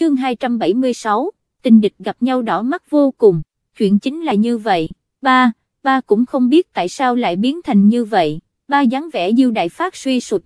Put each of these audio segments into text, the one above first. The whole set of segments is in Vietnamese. chương 276, tình địch gặp nhau đỏ mắt vô cùng, chuyện chính là như vậy, ba cũng không biết tại sao lại biến thành như vậy, ba dáng vẻ Diêu Đại Phát suy sụp,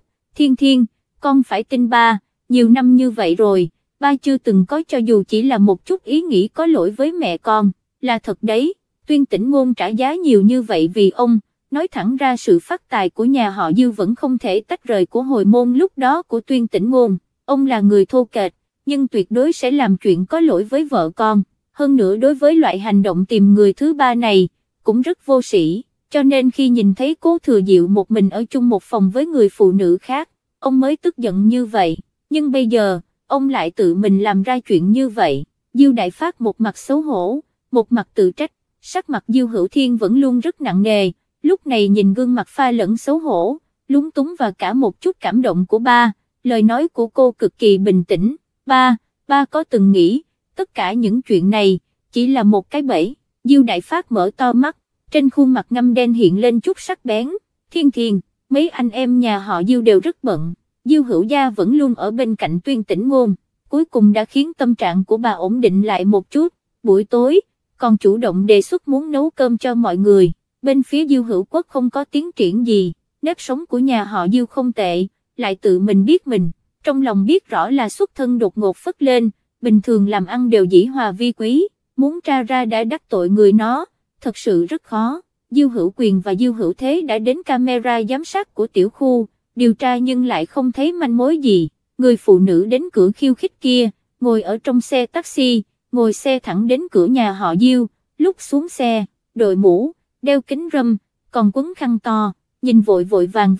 Thiên, con phải tin ba, nhiều năm như vậy rồi, ba chưa từng có cho dù chỉ là một chút ý nghĩ có lỗi với mẹ con, là thật đấy, Tuyên Tĩnh Ngôn trả giá nhiều như vậy vì ông, nói thẳng ra sự phát tài của nhà họ Diêu vẫn không thể tách rời của hồi môn lúc đó của Tuyên Tĩnh Ngôn, ông là người thô kệch, nhưng tuyệt đối sẽ làm chuyện có lỗi với vợ con, hơn nữa đối với loại hành động tìm người thứ ba này, cũng rất vô sĩ, cho nên khi nhìn thấy Cố Thừa Diệu một mình ở chung một phòng với người phụ nữ khác, ông mới tức giận như vậy, nhưng bây giờ, ông lại tự mình làm ra chuyện như vậy, Diêu Đại Phát một mặt xấu hổ, một mặt tự trách, sắc mặt Diêu Hữu Thiên vẫn luôn rất nặng nề, lúc này nhìn gương mặt pha lẫn xấu hổ, lúng túng và cả một chút cảm động của ba, lời nói của cô cực kỳ bình tĩnh, ba có từng nghĩ, tất cả những chuyện này, chỉ là một cái bẫy, Diêu Đại Phát mở to mắt, trên khuôn mặt ngăm đen hiện lên chút sắc bén, Thiên, mấy anh em nhà họ Diêu đều rất bận, Diêu Hữu gia vẫn luôn ở bên cạnh Tuyên Tĩnh Ngôn, cuối cùng đã khiến tâm trạng của bà ổn định lại một chút, buổi tối, còn chủ động đề xuất muốn nấu cơm cho mọi người, bên phía Diêu Hữu Quốc không có tiến triển gì, nếp sống của nhà họ Diêu không tệ, lại tự mình biết mình, trong lòng biết rõ là xuất thân đột ngột phất lên, bình thường làm ăn đều dĩ hòa vi quý, muốn tra ra đã đắc tội người nó, thật sự rất khó, Diêu Hữu Quyền và Diêu Hữu Thế đã đến camera giám sát của tiểu khu, điều tra nhưng lại không thấy manh mối gì, người phụ nữ đến cửa khiêu khích kia, ngồi ở trong xe taxi, ngồi xe thẳng đến cửa nhà họ Diêu, lúc xuống xe, đội mũ, đeo kính râm, còn quấn khăn to, nhìn vội vàng,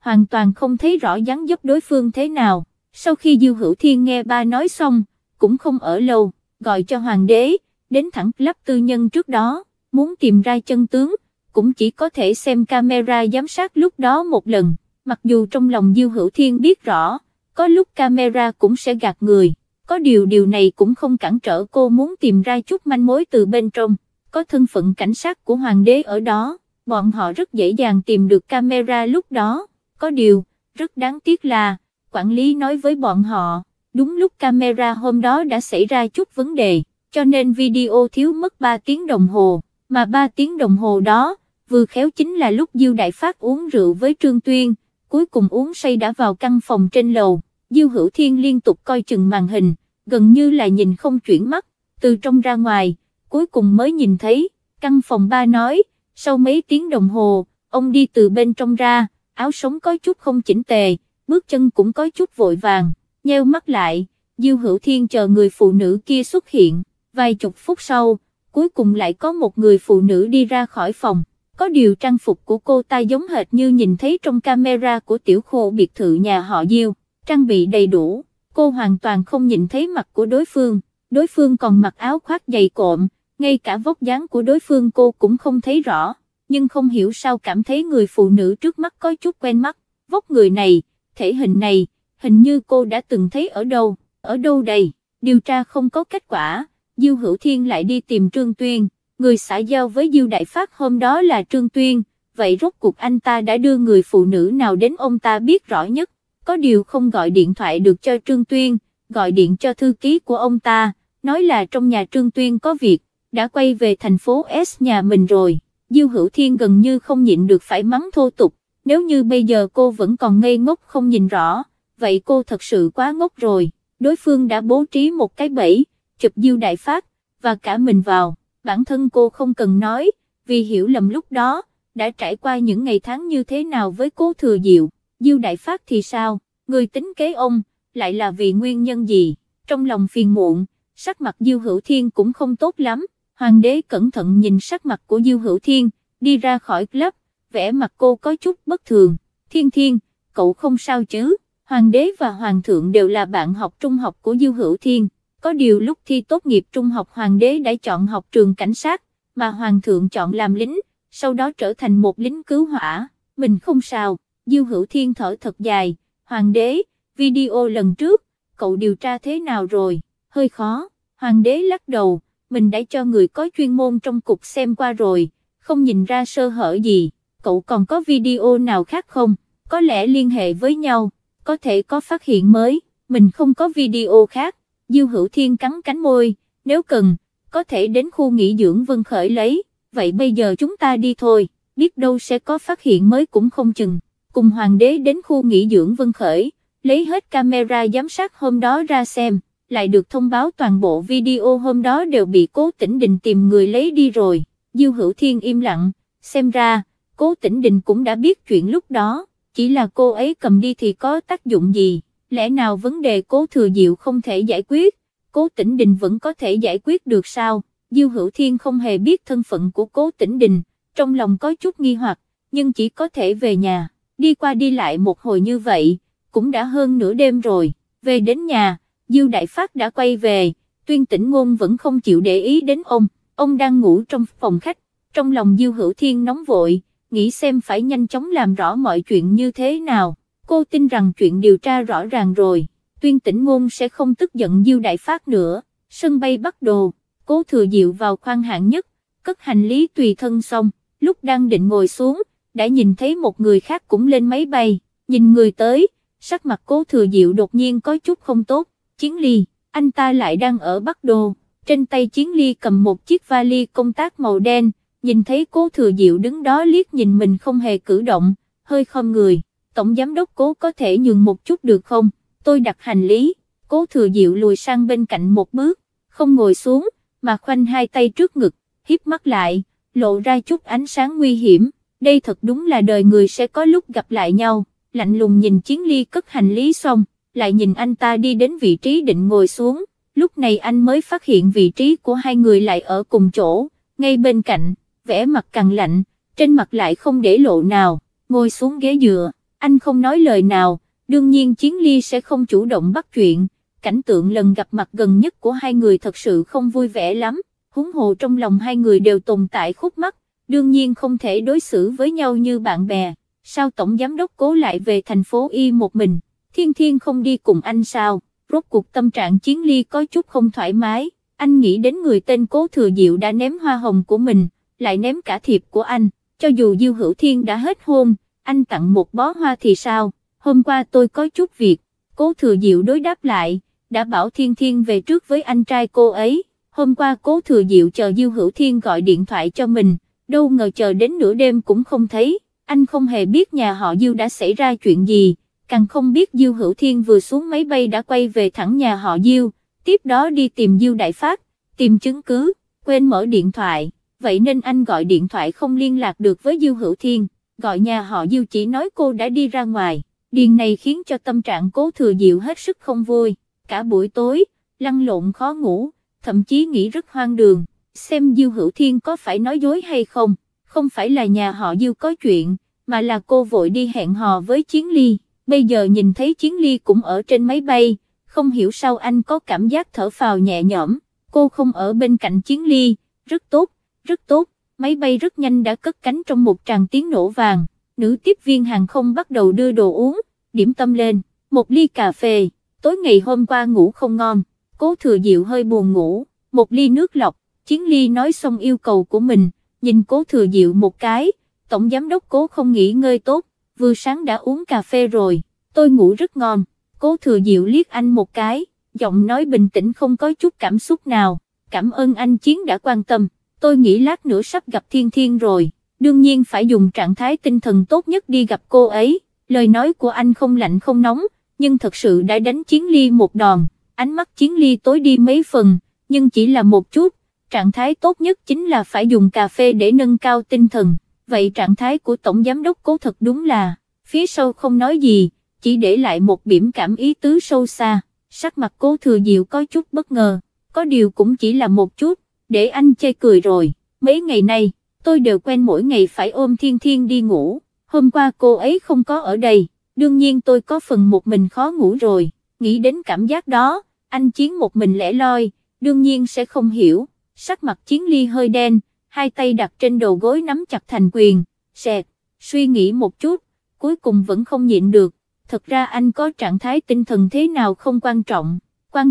hoàn toàn không thấy rõ dáng dấp đối phương thế nào, sau khi Diêu Hữu Thiên nghe ba nói xong, cũng không ở lâu, gọi cho Hoàng đế, đến thẳng club tư nhân trước đó, muốn tìm ra chân tướng, cũng chỉ có thể xem camera giám sát lúc đó một lần, mặc dù trong lòng Diêu Hữu Thiên biết rõ, có lúc camera cũng sẽ gạt người, có điều này cũng không cản trở cô muốn tìm ra chút manh mối từ bên trong, có thân phận cảnh sát của Hoàng đế ở đó, bọn họ rất dễ dàng tìm được camera lúc đó, có điều, rất đáng tiếc là, quản lý nói với bọn họ, đúng lúc camera hôm đó đã xảy ra chút vấn đề, cho nên video thiếu mất 3 tiếng đồng hồ, mà 3 tiếng đồng hồ đó, vừa khéo chính là lúc Diêu Đại Phát uống rượu với Trương Tuyên, cuối cùng uống say đã vào căn phòng trên lầu, Diêu Hữu Thiên liên tục coi chừng màn hình, gần như là nhìn không chuyển mắt, từ trong ra ngoài, cuối cùng mới nhìn thấy, căn phòng ba nói, sau mấy tiếng đồng hồ, ông đi từ bên trong ra, áo sống có chút không chỉnh tề, bước chân cũng có chút vội vàng, nheo mắt lại, Diêu Hữu Thiên chờ người phụ nữ kia xuất hiện, vài chục phút sau, cuối cùng lại có một người phụ nữ đi ra khỏi phòng, có điều trang phục của cô ta giống hệt như nhìn thấy trong camera của tiểu khu biệt thự nhà họ Diêu, trang bị đầy đủ, cô hoàn toàn không nhìn thấy mặt của đối phương còn mặc áo khoác dày cộm, ngay cả vóc dáng của đối phương cô cũng không thấy rõ, nhưng không hiểu sao cảm thấy người phụ nữ trước mắt có chút quen mắt, vóc người này, thể hình này, hình như cô đã từng thấy ở đâu đây, điều tra không có kết quả, Diêu Hữu Thiên lại đi tìm Trương Tuyên, người xã giao với Diêu Đại Phát hôm đó là Trương Tuyên, vậy rốt cuộc anh ta đã đưa người phụ nữ nào đến ông ta biết rõ nhất, có điều không gọi điện thoại được cho Trương Tuyên, gọi điện cho thư ký của ông ta, nói là trong nhà Trương Tuyên có việc, đã quay về thành phố S nhà mình rồi. Diêu Hữu Thiên gần như không nhịn được phải mắng thô tục, nếu như bây giờ cô vẫn còn ngây ngốc không nhìn rõ, vậy cô thật sự quá ngốc rồi, đối phương đã bố trí một cái bẫy, chụp Diêu Đại Phát, và cả mình vào, bản thân cô không cần nói, vì hiểu lầm lúc đó, đã trải qua những ngày tháng như thế nào với Cố Thừa Diệu, Diêu Đại Phát thì sao, người tính kế ông, lại là vì nguyên nhân gì, trong lòng phiền muộn, sắc mặt Diêu Hữu Thiên cũng không tốt lắm. Hoàng đế cẩn thận nhìn sắc mặt của Diêu Hữu Thiên, đi ra khỏi club, vẻ mặt cô có chút bất thường, Thiên, cậu không sao chứ, Hoàng đế và Hoàng thượng đều là bạn học trung học của Diêu Hữu Thiên, có điều lúc thi tốt nghiệp trung học Hoàng đế đã chọn học trường cảnh sát, mà Hoàng thượng chọn làm lính, sau đó trở thành một lính cứu hỏa, mình không sao, Diêu Hữu Thiên thở thật dài, Hoàng đế, video lần trước, cậu điều tra thế nào rồi, hơi khó, Hoàng đế lắc đầu. Mình đã cho người có chuyên môn trong cục xem qua rồi, không nhìn ra sơ hở gì, cậu còn có video nào khác không, có lẽ liên hệ với nhau, có thể có phát hiện mới, mình không có video khác, Diêu Hữu Thiên cắn cánh môi, nếu cần, có thể đến khu nghỉ dưỡng Vân Khởi lấy, vậy bây giờ chúng ta đi thôi, biết đâu sẽ có phát hiện mới cũng không chừng, cùng Hoàng đế đến khu nghỉ dưỡng Vân Khởi, lấy hết camera giám sát hôm đó ra xem, lại được thông báo toàn bộ video hôm đó đều bị Cố Tĩnh Đình tìm người lấy đi rồi. Diêu Hữu Thiên im lặng, xem ra, Cố Tĩnh Đình cũng đã biết chuyện lúc đó, chỉ là cô ấy cầm đi thì có tác dụng gì, lẽ nào vấn đề Cố Thừa Diệu không thể giải quyết, Cố Tĩnh Đình vẫn có thể giải quyết được sao? Diêu Hữu Thiên không hề biết thân phận của Cố Tĩnh Đình, trong lòng có chút nghi hoặc, nhưng chỉ có thể về nhà, đi qua đi lại một hồi như vậy, cũng đã hơn nửa đêm rồi, về đến nhà, Diêu Đại Phát đã quay về, Tuyên Tĩnh Ngôn vẫn không chịu để ý đến ông đang ngủ trong phòng khách, trong lòng Diêu Hữu Thiên nóng vội, nghĩ xem phải nhanh chóng làm rõ mọi chuyện như thế nào, cô tin rằng chuyện điều tra rõ ràng rồi, Tuyên Tĩnh Ngôn sẽ không tức giận Diêu Đại Phát nữa. Sân bay Bắc Đồ, Cố Thừa Diệu vào khoang hạng nhất, cất hành lý tùy thân xong, lúc đang định ngồi xuống, đã nhìn thấy một người khác cũng lên máy bay, nhìn người tới, sắc mặt Cố Thừa Diệu đột nhiên có chút không tốt, Chiến Ly, anh ta lại đang ở Bắc Đô, trên tay Chiến Ly cầm một chiếc vali công tác màu đen, nhìn thấy Cố Thừa Diệu đứng đó liếc nhìn mình không hề cử động, hơi khom người, tổng giám đốc Cố có thể nhường một chút được không, tôi đặt hành lý, Cố Thừa Diệu lùi sang bên cạnh một bước, không ngồi xuống, mà khoanh hai tay trước ngực, híp mắt lại, lộ ra chút ánh sáng nguy hiểm, đây thật đúng là đời người sẽ có lúc gặp lại nhau, lạnh lùng nhìn Chiến Ly cất hành lý xong, lại nhìn anh ta đi đến vị trí định ngồi xuống, lúc này anh mới phát hiện vị trí của hai người lại ở cùng chỗ, ngay bên cạnh, vẻ mặt càng lạnh, trên mặt lại không để lộ nào, ngồi xuống ghế dựa, anh không nói lời nào, đương nhiên Chiến Ly sẽ không chủ động bắt chuyện, cảnh tượng lần gặp mặt gần nhất của hai người thật sự không vui vẻ lắm, huống hồ trong lòng hai người đều tồn tại khúc mắc, đương nhiên không thể đối xử với nhau như bạn bè, sao tổng giám đốc Cố lại về thành phố Y một mình, Thiên Thiên không đi cùng anh sao, rốt cuộc tâm trạng Chiến Ly có chút không thoải mái, anh nghĩ đến người tên Cố Thừa Diệu đã ném hoa hồng của mình, lại ném cả thiệp của anh, cho dù Diêu Hữu Thiên đã hết hôn, anh tặng một bó hoa thì sao, hôm qua tôi có chút việc, Cố Thừa Diệu đối đáp lại, đã bảo Thiên Thiên về trước với anh trai cô ấy, hôm qua Cố Thừa Diệu chờ Diêu Hữu Thiên gọi điện thoại cho mình, đâu ngờ chờ đến nửa đêm cũng không thấy, anh không hề biết nhà họ Diêu đã xảy ra chuyện gì, càng không biết Diêu Hữu Thiên vừa xuống máy bay đã quay về thẳng nhà họ Diêu, tiếp đó đi tìm Diêu Đại Phát, tìm chứng cứ, quên mở điện thoại, vậy nên anh gọi điện thoại không liên lạc được với Diêu Hữu Thiên, gọi nhà họ Diêu chỉ nói cô đã đi ra ngoài, điền này khiến cho tâm trạng Cố Thừa Diệu hết sức không vui, cả buổi tối, lăn lộn khó ngủ, thậm chí nghĩ rất hoang đường, xem Diêu Hữu Thiên có phải nói dối hay không, không phải là nhà họ Diêu có chuyện, mà là cô vội đi hẹn hò với Chiến Ly. Bây giờ nhìn thấy Chiến Ly cũng ở trên máy bay, không hiểu sao anh có cảm giác thở phào nhẹ nhõm, cô không ở bên cạnh Chiến Ly, rất tốt, máy bay rất nhanh đã cất cánh trong một tràng tiếng nổ vàng, nữ tiếp viên hàng không bắt đầu đưa đồ uống, điểm tâm lên, một ly cà phê, tối ngày hôm qua ngủ không ngon, Cố Thừa Diệu hơi buồn ngủ, một ly nước lọc, Chiến Ly nói xong yêu cầu của mình, nhìn Cố Thừa Diệu một cái, tổng giám đốc Cố không nghỉ ngơi tốt. Vừa sáng đã uống cà phê rồi, tôi ngủ rất ngon, Cố Thừa Diệu liếc anh một cái, giọng nói bình tĩnh không có chút cảm xúc nào, cảm ơn anh Chiến đã quan tâm, tôi nghĩ lát nữa sắp gặp Thiên Thiên rồi, đương nhiên phải dùng trạng thái tinh thần tốt nhất đi gặp cô ấy, lời nói của anh không lạnh không nóng, nhưng thật sự đã đánh Chiến Ly một đòn, ánh mắt Chiến Ly tối đi mấy phần, nhưng chỉ là một chút, trạng thái tốt nhất chính là phải dùng cà phê để nâng cao tinh thần. Vậy trạng thái của tổng giám đốc Cố thật đúng là, phía sau không nói gì, chỉ để lại một biểu cảm ý tứ sâu xa, sắc mặt Cố Thừa Diệu có chút bất ngờ, có điều cũng chỉ là một chút, để anh chê cười rồi, mấy ngày nay, tôi đều quen mỗi ngày phải ôm Thiên Thiên đi ngủ, hôm qua cô ấy không có ở đây, đương nhiên tôi có phần một mình khó ngủ rồi, nghĩ đến cảm giác đó, anh Chiến một mình lẻ loi, đương nhiên sẽ không hiểu, sắc mặt Chiến Ly hơi đen, hai tay đặt trên đầu gối nắm chặt thành quyền, sẹt, suy nghĩ một chút, cuối cùng vẫn không nhịn được, thật ra anh có trạng thái tinh thần thế nào không quan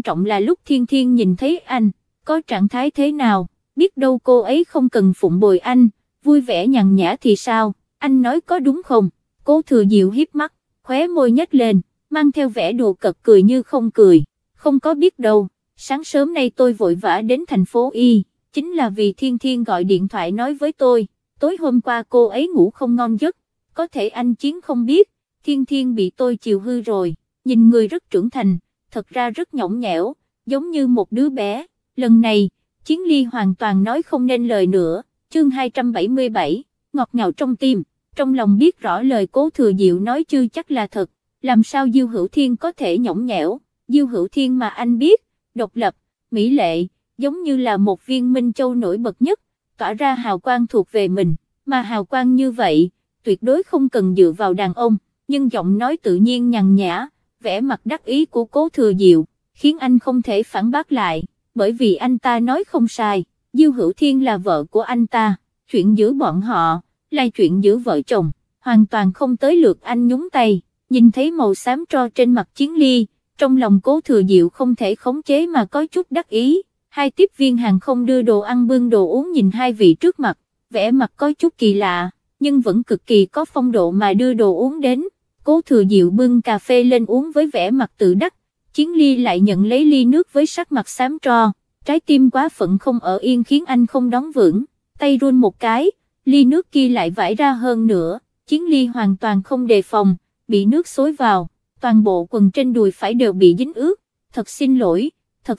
trọng là lúc Thiên Thiên nhìn thấy anh, có trạng thái thế nào, biết đâu cô ấy không cần phụng bồi anh, vui vẻ nhàn nhã thì sao, anh nói có đúng không, Cố Thừa Diệu híp mắt, khóe môi nhếch lên, mang theo vẻ đùa cợt cười như không cười, không có biết đâu, sáng sớm nay tôi vội vã đến thành phố Y, chính là vì Thiên Thiên gọi điện thoại nói với tôi, tối hôm qua cô ấy ngủ không ngon giấc, có thể anh Chiến không biết, Thiên Thiên bị tôi chiều hư rồi, nhìn người rất trưởng thành, thật ra rất nhõng nhẽo, giống như một đứa bé. Lần này, Chiến Ly hoàn toàn nói không nên lời nữa. Chương 277, ngọt ngào trong tim, trong lòng biết rõ lời Cố Thừa Diệu nói chưa chắc là thật, làm sao Diêu Hữu Thiên có thể nhõng nhẽo, Diêu Hữu Thiên mà anh biết, độc lập, mỹ lệ, giống như là một viên minh châu nổi bật nhất, tỏa ra hào quang thuộc về mình, mà hào quang như vậy, tuyệt đối không cần dựa vào đàn ông, nhưng giọng nói tự nhiên nhàn nhã, vẻ mặt đắc ý của Cố Thừa Diệu, khiến anh không thể phản bác lại, bởi vì anh ta nói không sai. Diêu Hữu Thiên là vợ của anh ta, chuyện giữa bọn họ, là chuyện giữa vợ chồng, hoàn toàn không tới lượt anh nhúng tay, nhìn thấy màu xám tro trên mặt Chiến Ly, trong lòng Cố Thừa Diệu không thể khống chế mà có chút đắc ý, hai tiếp viên hàng không đưa đồ ăn bưng đồ uống nhìn hai vị trước mặt, vẻ mặt có chút kỳ lạ, nhưng vẫn cực kỳ có phong độ mà đưa đồ uống đến, Cố Thừa Diệu bưng cà phê lên uống với vẻ mặt tự đắc, Chiến Ly lại nhận lấy ly nước với sắc mặt xám tro. Trái tim quá phận không ở yên khiến anh không đón vững, tay run một cái, ly nước kia lại vãi ra hơn nữa, Chiến Ly hoàn toàn không đề phòng, bị nước xối vào, toàn bộ quần trên đùi phải đều bị dính ướt, thật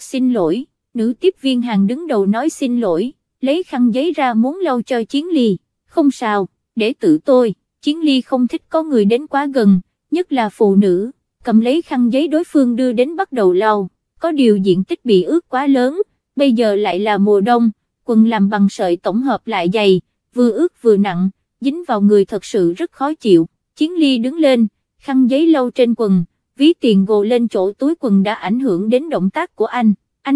xin lỗi, nữ tiếp viên hàng đứng đầu nói xin lỗi, lấy khăn giấy ra muốn lau cho Chiến Ly, không sao, để tự tôi, Chiến Ly không thích có người đến quá gần, nhất là phụ nữ, cầm lấy khăn giấy đối phương đưa đến bắt đầu lau, có điều diện tích bị ướt quá lớn, bây giờ lại là mùa đông, quần làm bằng sợi tổng hợp lại dày, vừa ướt vừa nặng, dính vào người thật sự rất khó chịu, Chiến Ly đứng lên, khăn giấy lau trên quần, ví tiền gồ lên chỗ túi quần đã ảnh hưởng đến động tác của anh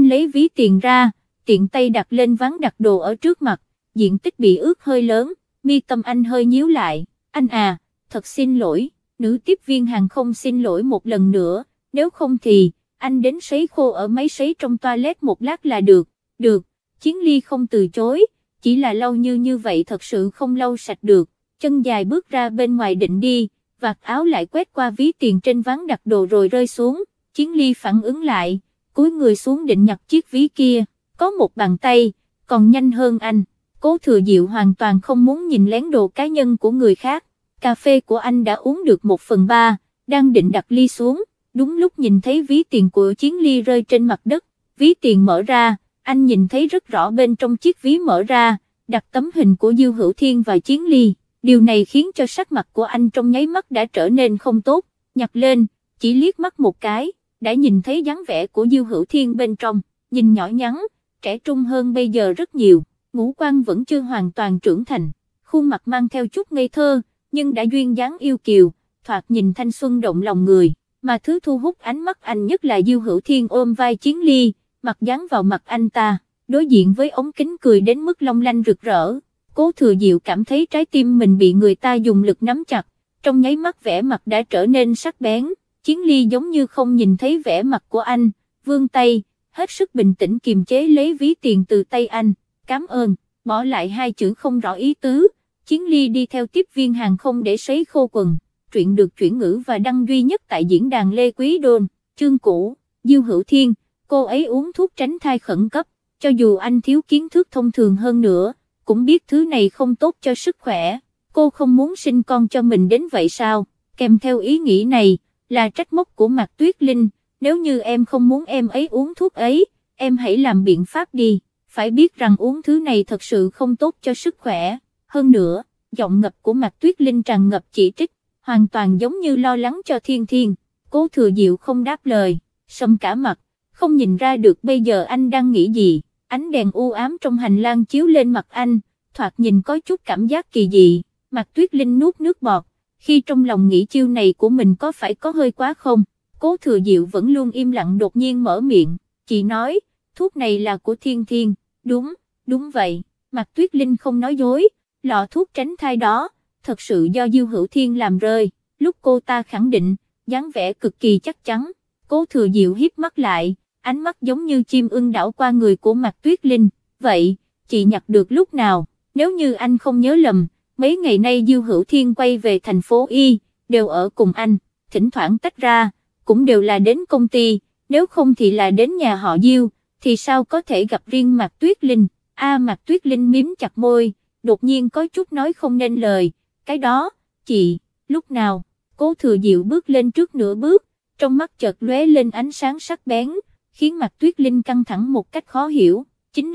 lấy ví tiền ra, tiện tay đặt lên ván đặt đồ ở trước mặt, diện tích bị ướt hơi lớn, mi tâm anh hơi nhíu lại, anh à, thật xin lỗi, nữ tiếp viên hàng không xin lỗi một lần nữa, nếu không thì... anh đến sấy khô ở máy sấy trong toilet một lát là được, được, Chiến Ly không từ chối, chỉ là lau như vậy thật sự không lau sạch được, chân dài bước ra bên ngoài định đi, vạt áo lại quét qua ví tiền trên ván đặt đồ rồi rơi xuống, Chiến Ly phản ứng lại, cúi người xuống định nhặt chiếc ví kia, có một bàn tay, còn nhanh hơn anh, Cố Thừa Diệu hoàn toàn không muốn nhìn lén đồ cá nhân của người khác, cà phê của anh đã uống được 1/3, đang định đặt ly xuống. Đúng lúc nhìn thấy ví tiền của Chiến Ly rơi trên mặt đất, ví tiền mở ra, anh nhìn thấy rất rõ bên trong chiếc ví mở ra, đặt tấm hình của Diêu Hữu Thiên và Chiến Ly, điều này khiến cho sắc mặt của anh trong nháy mắt đã trở nên không tốt, nhặt lên, chỉ liếc mắt một cái, đã nhìn thấy dáng vẻ của Diêu Hữu Thiên bên trong, nhìn nhỏ nhắn, trẻ trung hơn bây giờ rất nhiều, ngũ quan vẫn chưa hoàn toàn trưởng thành, khuôn mặt mang theo chút ngây thơ, nhưng đã duyên dáng yêu kiều, thoạt nhìn thanh xuân động lòng người. Mà thứ thu hút ánh mắt anh nhất là Diêu Hữu Thiên ôm vai Chiến Ly, mặt dán vào mặt anh ta, đối diện với ống kính cười đến mức long lanh rực rỡ, Cố Thừa Diệu cảm thấy trái tim mình bị người ta dùng lực nắm chặt, trong nháy mắt vẻ mặt đã trở nên sắc bén, Chiến Ly giống như không nhìn thấy vẻ mặt của anh, vươn tay, hết sức bình tĩnh kiềm chế lấy ví tiền từ tay anh, cảm ơn, bỏ lại hai chữ không rõ ý tứ, Chiến Ly đi theo tiếp viên hàng không để sấy khô quần. Truyện được chuyển ngữ và đăng duy nhất tại diễn đàn Lê Quý Đôn, chương cũ, Diêu Hữu Thiên, cô ấy uống thuốc tránh thai khẩn cấp, cho dù anh thiếu kiến thức thông thường hơn nữa, cũng biết thứ này không tốt cho sức khỏe, cô không muốn sinh con cho mình đến vậy sao, kèm theo ý nghĩ này, là trách móc của Mạc Tuyết Linh, nếu như em không muốn em ấy uống thuốc ấy, em hãy làm biện pháp đi, phải biết rằng uống thứ này thật sự không tốt cho sức khỏe, hơn nữa, giọng ngập của Mạc Tuyết Linh tràn ngập chỉ trích, hoàn toàn giống như lo lắng cho Thiên Thiên, Cố Thừa Diệu không đáp lời, sầm cả mặt, không nhìn ra được bây giờ anh đang nghĩ gì, ánh đèn u ám trong hành lang chiếu lên mặt anh, thoạt nhìn có chút cảm giác kỳ dị, Mạc Tuyết Linh nuốt nước bọt, khi trong lòng nghĩ chiêu này của mình có phải có hơi quá không, Cố Thừa Diệu vẫn luôn im lặng đột nhiên mở miệng, chị nói, thuốc này là của Thiên Thiên, đúng, đúng vậy, Mạc Tuyết Linh không nói dối, lọ thuốc tránh thai đó, thật sự do Diêu Hữu Thiên làm rơi, lúc cô ta khẳng định, dáng vẻ cực kỳ chắc chắn, Cố Thừa Diệu híp mắt lại, ánh mắt giống như chim ưng đảo qua người của Mạc Tuyết Linh, vậy, chị nhặt được lúc nào, nếu như anh không nhớ lầm, mấy ngày nay Diêu Hữu Thiên quay về thành phố Y, đều ở cùng anh, thỉnh thoảng tách ra, cũng đều là đến công ty, nếu không thì là đến nhà họ Diêu, thì sao có thể gặp riêng Mạc Tuyết Linh. A à, Mạc Tuyết Linh mím chặt môi, đột nhiên có chút nói không nên lời. Cái đó, chị, lúc nào? Cố Thừa Diệu bước lên trước nửa bước, trong mắt chợt lóe lên ánh sáng sắc bén, khiến Mạc Tuyết Linh căng thẳng một cách khó hiểu. Chính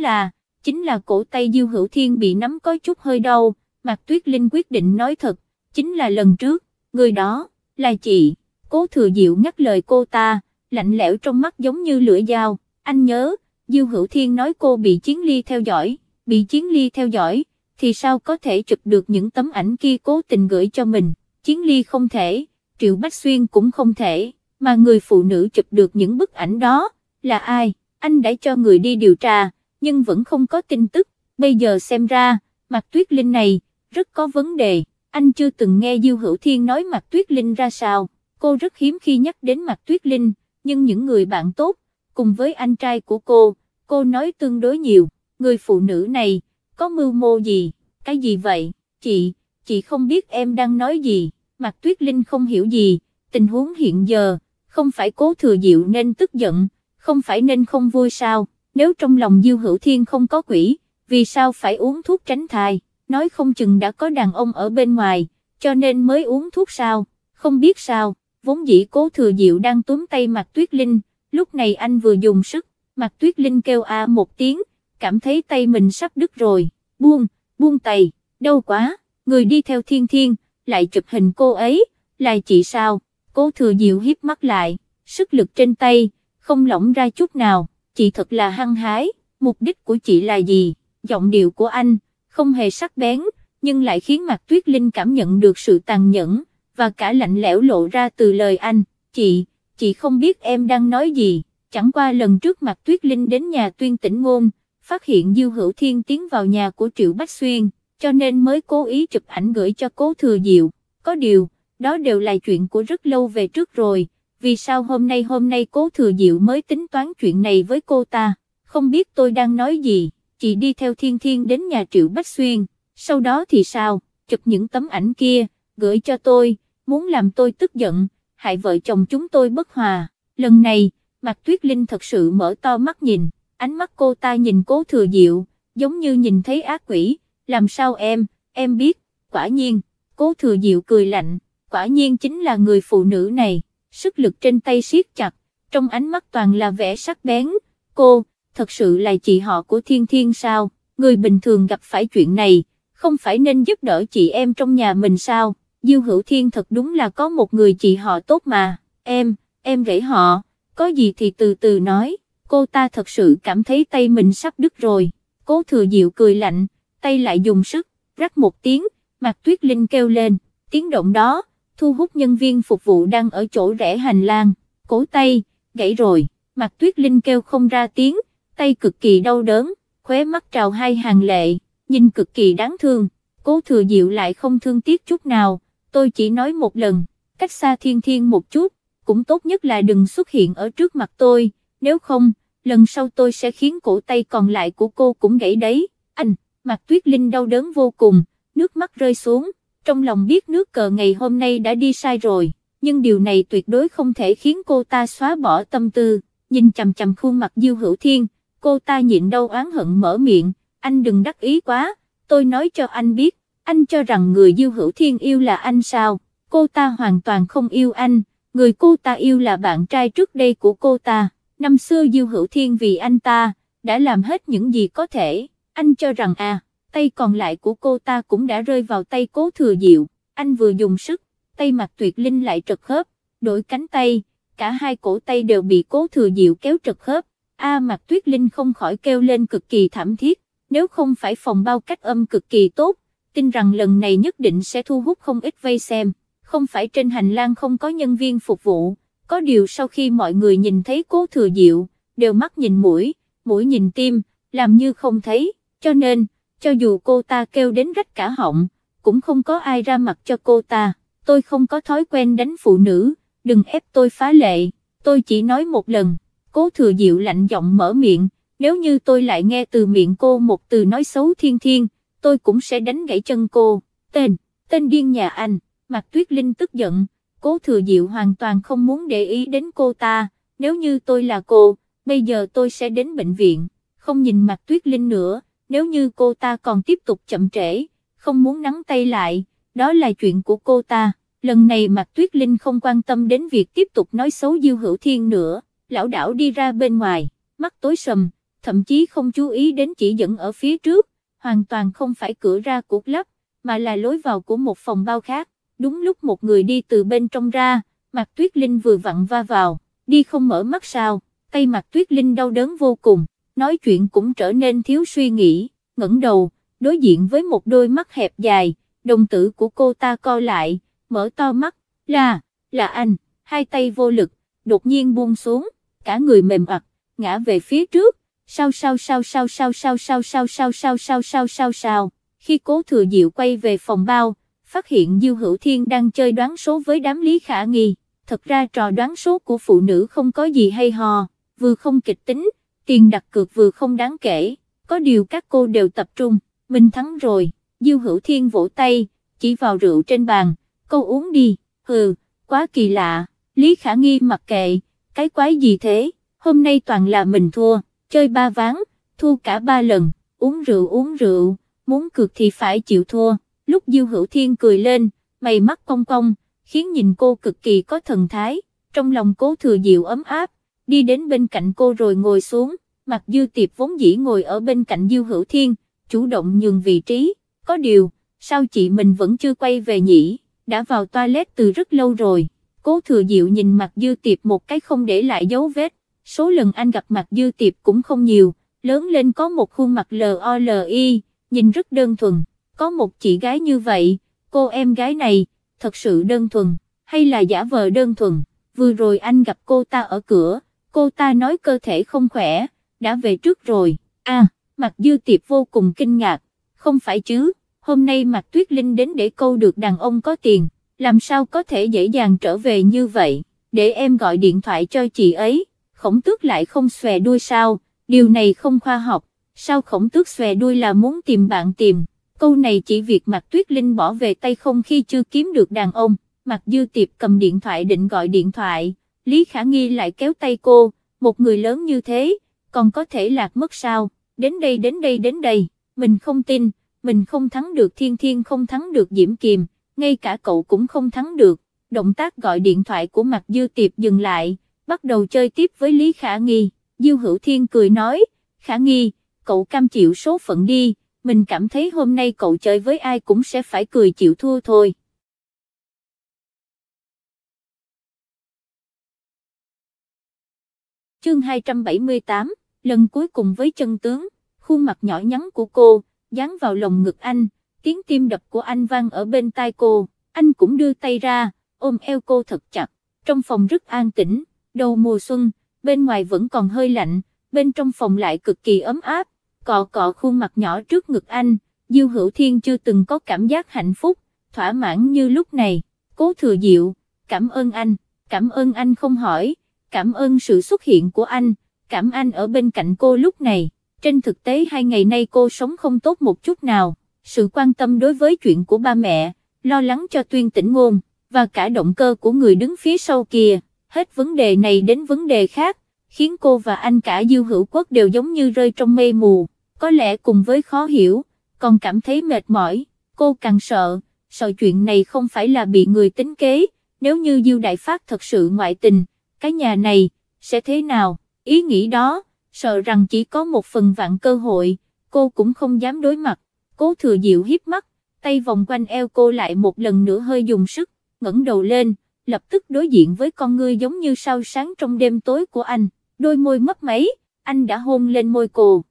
là cổ tay Diêu Hữu Thiên bị nắm có chút hơi đau. Mạc Tuyết Linh quyết định nói thật, chính là lần trước, người đó, là chị. Cố Thừa Diệu ngắt lời cô ta, lạnh lẽo trong mắt giống như lưỡi dao. Anh nhớ, Diêu Hữu Thiên nói cô bị Chiến Ly theo dõi, thì sao có thể chụp được những tấm ảnh kia cố tình gửi cho mình. Chiến Ly không thể, Triệu Bách Xuyên cũng không thể, mà người phụ nữ chụp được những bức ảnh đó, là ai? Anh đã cho người đi điều tra, nhưng vẫn không có tin tức. Bây giờ xem ra, Mạc Tuyết Linh này, rất có vấn đề. Anh chưa từng nghe Diêu Hữu Thiên nói Mạc Tuyết Linh ra sao. Cô rất hiếm khi nhắc đến Mạc Tuyết Linh, nhưng những người bạn tốt, cùng với anh trai của cô nói tương đối nhiều. Người phụ nữ này, có mưu mô gì? Cái gì vậy? Chị không biết em đang nói gì. Mạc Tuyết Linh không hiểu gì, tình huống hiện giờ, không phải Cố Thừa Diệu nên tức giận, không phải nên không vui sao? Nếu trong lòng Diêu Hữu Thiên không có quỷ, vì sao phải uống thuốc tránh thai? Nói không chừng đã có đàn ông ở bên ngoài, cho nên mới uống thuốc sao? Không biết sao, vốn dĩ Cố Thừa Diệu đang túm tay Mạc Tuyết Linh, lúc này anh vừa dùng sức, Mạc Tuyết Linh kêu a một tiếng, cảm thấy tay mình sắp đứt rồi. Buông tay, đau quá. Người đi theo Thiên, lại chụp hình cô ấy, là chị sao? Cố Thừa Diệu híp mắt lại, sức lực trên tay, không lỏng ra chút nào. Chị thật là hăng hái, mục đích của chị là gì? Giọng điệu của anh, không hề sắc bén, nhưng lại khiến Mạc Tuyết Linh cảm nhận được sự tàn nhẫn, và cả lạnh lẽo lộ ra từ lời anh. Chị không biết em đang nói gì. Chẳng qua lần trước Mạc Tuyết Linh đến nhà Tuyên Tĩnh Ngôn, phát hiện Diêu Hữu Thiên tiến vào nhà của Triệu Bách Xuyên, cho nên mới cố ý chụp ảnh gửi cho Cố Thừa Diệu. Có điều, đó đều là chuyện của rất lâu về trước rồi, vì sao hôm nay Cố Thừa Diệu mới tính toán chuyện này với cô ta? Không biết tôi đang nói gì. Chị đi theo Thiên đến nhà Triệu Bách Xuyên, sau đó thì sao? Chụp những tấm ảnh kia, gửi cho tôi, muốn làm tôi tức giận, hại vợ chồng chúng tôi bất hòa. Lần này, Mạc Tuyết Linh thật sự mở to mắt nhìn, ánh mắt cô ta nhìn Cố Thừa Diệu, giống như nhìn thấy ác quỷ. Làm sao em biết? Quả nhiên, Cố Thừa Diệu cười lạnh, quả nhiên chính là người phụ nữ này. Sức lực trên tay siết chặt, trong ánh mắt toàn là vẻ sắc bén. Cô, thật sự là chị họ của Thiên sao? Người bình thường gặp phải chuyện này, không phải nên giúp đỡ chị em trong nhà mình sao? Diêu Hữu Thiên thật đúng là có một người chị họ tốt mà. Em rể họ, có gì thì từ từ nói. Cô ta thật sự cảm thấy tay mình sắp đứt rồi. Cố Thừa Diệu cười lạnh, tay lại dùng sức, rắc một tiếng, Mạc Tuyết Linh kêu lên. Tiếng động đó, thu hút nhân viên phục vụ đang ở chỗ rẽ hành lang. Cổ tay, gãy rồi. Mạc Tuyết Linh kêu không ra tiếng, tay cực kỳ đau đớn, khóe mắt trào hai hàng lệ, nhìn cực kỳ đáng thương. Cố Thừa Diệu lại không thương tiếc chút nào. Tôi chỉ nói một lần, cách xa Thiên một chút, cũng tốt nhất là đừng xuất hiện ở trước mặt tôi, nếu không, lần sau tôi sẽ khiến cổ tay còn lại của cô cũng gãy đấy. Anh, Mạc Tuyết Linh đau đớn vô cùng, nước mắt rơi xuống, trong lòng biết nước cờ ngày hôm nay đã đi sai rồi, nhưng điều này tuyệt đối không thể khiến cô ta xóa bỏ tâm tư. Nhìn chằm chằm khuôn mặt Diêu Hữu Thiên, cô ta nhịn đau oán hận mở miệng, anh đừng đắc ý quá, tôi nói cho anh biết, anh cho rằng người Diêu Hữu Thiên yêu là anh sao? Cô ta hoàn toàn không yêu anh, người cô ta yêu là bạn trai trước đây của cô ta, năm xưa Diêu Hữu Thiên vì anh ta, đã làm hết những gì có thể, anh cho rằng tay còn lại của cô ta cũng đã rơi vào tay Cố Thừa Diệu. Anh vừa dùng sức, tay Mạc Tuyết Linh lại trật khớp, đổi cánh tay, cả hai cổ tay đều bị Cố Thừa Diệu kéo trật khớp. Mạc Tuyết Linh không khỏi kêu lên cực kỳ thảm thiết, nếu không phải phòng bao cách âm cực kỳ tốt, tin rằng lần này nhất định sẽ thu hút không ít vây xem. Không phải trên hành lang không có nhân viên phục vụ, có điều sau khi mọi người nhìn thấy Cố Thừa Diệu, đều mắt nhìn mũi, mũi nhìn tim, làm như không thấy, cho nên, cho dù cô ta kêu đến rách cả họng, cũng không có ai ra mặt cho cô ta. Tôi không có thói quen đánh phụ nữ, đừng ép tôi phá lệ, tôi chỉ nói một lần. Cố Thừa Diệu lạnh giọng mở miệng, nếu như tôi lại nghe từ miệng cô một từ nói xấu Thiên, tôi cũng sẽ đánh gãy chân cô. Tên điên nhà anh. Mạc Tuyết Linh tức giận, Cố Thừa Diệu hoàn toàn không muốn để ý đến cô ta, nếu như tôi là cô, bây giờ tôi sẽ đến bệnh viện, không nhìn Mạc Tuyết Linh nữa, nếu như cô ta còn tiếp tục chậm trễ, không muốn nắm tay lại, đó là chuyện của cô ta. Lần này Mạc Tuyết Linh không quan tâm đến việc tiếp tục nói xấu Diêu Hữu Thiên nữa, lão đảo đi ra bên ngoài, mắt tối sầm, thậm chí không chú ý đến chỉ dẫn ở phía trước, hoàn toàn không phải cửa ra của club, mà là lối vào của một phòng bao khác. Đúng lúc một người đi từ bên trong ra, Mạc Tuyết Linh vừa vặn va vào, đi không mở mắt sao, tay Mạc Tuyết Linh đau đớn vô cùng, nói chuyện cũng trở nên thiếu suy nghĩ, ngẩng đầu, đối diện với một đôi mắt hẹp dài, đồng tử của cô ta co lại, mở to mắt, là anh, hai tay vô lực, đột nhiên buông xuống, cả người mềm oặt, ngã về phía trước, sao, khi Cố Thừa Diệu quay về phòng bao, phát hiện Diêu Hữu Thiên đang chơi đoán số với đám Lý Khả Nghi, thật ra trò đoán số của phụ nữ không có gì hay ho, vừa không kịch tính, tiền đặt cược vừa không đáng kể, có điều các cô đều tập trung, mình thắng rồi, Diêu Hữu Thiên vỗ tay, chỉ vào rượu trên bàn, câu uống đi, quá kỳ lạ, Lý Khả Nghi mặc kệ, cái quái gì thế, hôm nay toàn là mình thua, chơi 3 ván, thua cả 3 lần, uống rượu, muốn cược thì phải chịu thua. Lúc Diêu Hữu Thiên cười lên, mày mắt cong cong, khiến nhìn cô cực kỳ có thần thái, trong lòng Cố Thừa Diệu ấm áp, đi đến bên cạnh cô rồi ngồi xuống, Mạc Dư Tiệp vốn dĩ ngồi ở bên cạnh Diêu Hữu Thiên, chủ động nhường vị trí, có điều, sao chị mình vẫn chưa quay về nhỉ, đã vào toilet từ rất lâu rồi, Cố Thừa Diệu nhìn Mạc Dư Tiệp một cái không để lại dấu vết, số lần anh gặp Mạc Dư Tiệp cũng không nhiều, lớn lên có một khuôn mặt loli, nhìn rất đơn thuần. Có một chị gái như vậy, cô em gái này, thật sự đơn thuần, hay là giả vờ đơn thuần, vừa rồi anh gặp cô ta ở cửa, cô ta nói cơ thể không khỏe, đã về trước rồi, Mạc Dư Tiệp vô cùng kinh ngạc, không phải chứ, hôm nay Mạc Tuyết Linh đến để câu được đàn ông có tiền, làm sao có thể dễ dàng trở về như vậy, để em gọi điện thoại cho chị ấy, Khổng Tước lại không xòe đuôi sao, điều này không khoa học, sao Khổng Tước xòe đuôi là muốn tìm bạn tìm. Câu này chỉ việc Mạc Tuyết Linh bỏ về tay không khi chưa kiếm được đàn ông, Mạc Dư Tiệp cầm điện thoại định gọi điện thoại, Lý Khả Nghi lại kéo tay cô, một người lớn như thế, còn có thể lạc mất sao, đến đây, mình không tin, mình không thắng được Thiên không thắng được Diễm Kiềm, ngay cả cậu cũng không thắng được, động tác gọi điện thoại của Mạc Dư Tiệp dừng lại, bắt đầu chơi tiếp với Lý Khả Nghi, Diêu Hữu Thiên cười nói, Khả Nghi, cậu cam chịu số phận đi. Mình cảm thấy hôm nay cậu chơi với ai cũng sẽ phải cười chịu thua thôi. Chương 278, lần cuối cùng với chân tướng, khuôn mặt nhỏ nhắn của cô, dán vào lồng ngực anh, tiếng tim đập của anh vang ở bên tai cô, anh cũng đưa tay ra, ôm eo cô thật chặt, trong phòng rất an tĩnh, đầu mùa xuân, bên ngoài vẫn còn hơi lạnh, bên trong phòng lại cực kỳ ấm áp. Cọ khuôn mặt nhỏ trước ngực anh, Diêu Hữu Thiên chưa từng có cảm giác hạnh phúc, thỏa mãn như lúc này, Cố Thừa Diệu, cảm ơn anh không hỏi, cảm ơn sự xuất hiện của anh, cảm ơn anh ở bên cạnh cô lúc này, trên thực tế 2 ngày nay cô sống không tốt một chút nào, sự quan tâm đối với chuyện của ba mẹ, lo lắng cho Tuyên Tĩnh Ngôn, và cả động cơ của người đứng phía sau kia, hết vấn đề này đến vấn đề khác, khiến cô và anh cả Diêu Hữu Quốc đều giống như rơi trong mây mù. Có lẽ cùng với khó hiểu, còn cảm thấy mệt mỏi, cô càng sợ chuyện này không phải là bị người tính kế, nếu như Diêu Đại Phát thật sự ngoại tình, cái nhà này, sẽ thế nào, ý nghĩ đó, sợ rằng chỉ có 1/10 cơ hội, cô cũng không dám đối mặt, Cố Thừa Diệu hiếp mắt, tay vòng quanh eo cô lại một lần nữa hơi dùng sức, ngẩng đầu lên, lập tức đối diện với con ngươi giống như sao sáng trong đêm tối của anh, đôi môi mấp máy, anh đã hôn lên môi cô.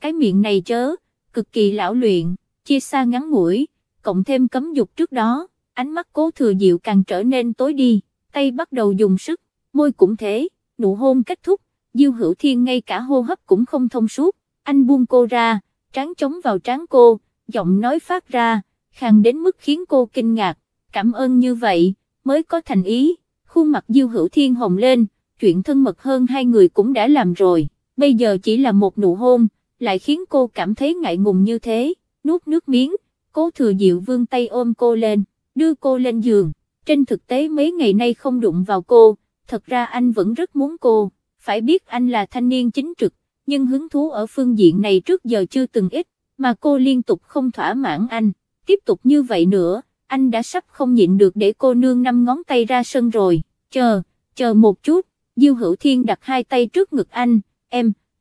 Cái miệng này chớ, cực kỳ lão luyện, chia xa ngắn ngủi, cộng thêm cấm dục trước đó, ánh mắt Cố Thừa Diệu càng trở nên tối đi, tay bắt đầu dùng sức, môi cũng thế, nụ hôn kết thúc, Diêu Hữu Thiên ngay cả hô hấp cũng không thông suốt, anh buông cô ra, trán chống vào trán cô, giọng nói phát ra, khàn đến mức khiến cô kinh ngạc, cảm ơn như vậy, mới có thành ý, khuôn mặt Diêu Hữu Thiên hồng lên, chuyện thân mật hơn hai người cũng đã làm rồi, bây giờ chỉ là một nụ hôn. Lại khiến cô cảm thấy ngại ngùng như thế, nuốt nước miếng, Cố Thừa Diệu vươn tay ôm cô lên, đưa cô lên giường, trên thực tế mấy ngày nay không đụng vào cô, thật ra anh vẫn rất muốn cô, phải biết anh là thanh niên chính trực, nhưng hứng thú ở phương diện này trước giờ chưa từng ít, mà cô liên tục không thỏa mãn anh, tiếp tục như vậy nữa, anh đã sắp không nhịn được để cô nương 5 ngón tay ra sân rồi. Chờ một chút, Diêu Hữu Thiên đặt 2 tay trước ngực anh,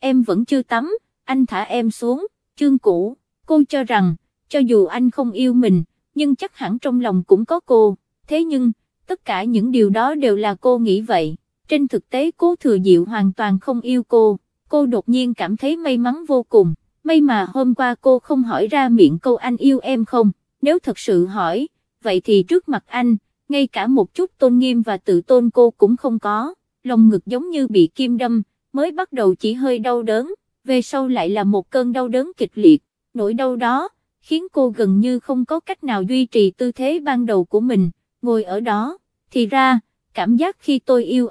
em vẫn chưa tắm, anh thả em xuống, chương cũ, cô cho rằng, cho dù anh không yêu mình, nhưng chắc hẳn trong lòng cũng có cô, thế nhưng, tất cả những điều đó đều là cô nghĩ vậy, trên thực tế Cố Thừa Diệu hoàn toàn không yêu cô đột nhiên cảm thấy may mắn vô cùng, may mà hôm qua cô không hỏi ra miệng câu anh yêu em không, nếu thật sự hỏi, vậy thì trước mặt anh, ngay cả một chút tôn nghiêm và tự tôn cô cũng không có, lòng ngực giống như bị kim đâm, mới bắt đầu chỉ hơi đau đớn, về sau lại là một cơn đau đớn kịch liệt, nỗi đau đó, khiến cô gần như không có cách nào duy trì tư thế ban đầu của mình, ngồi ở đó, thì ra, cảm giác khi tôi yêu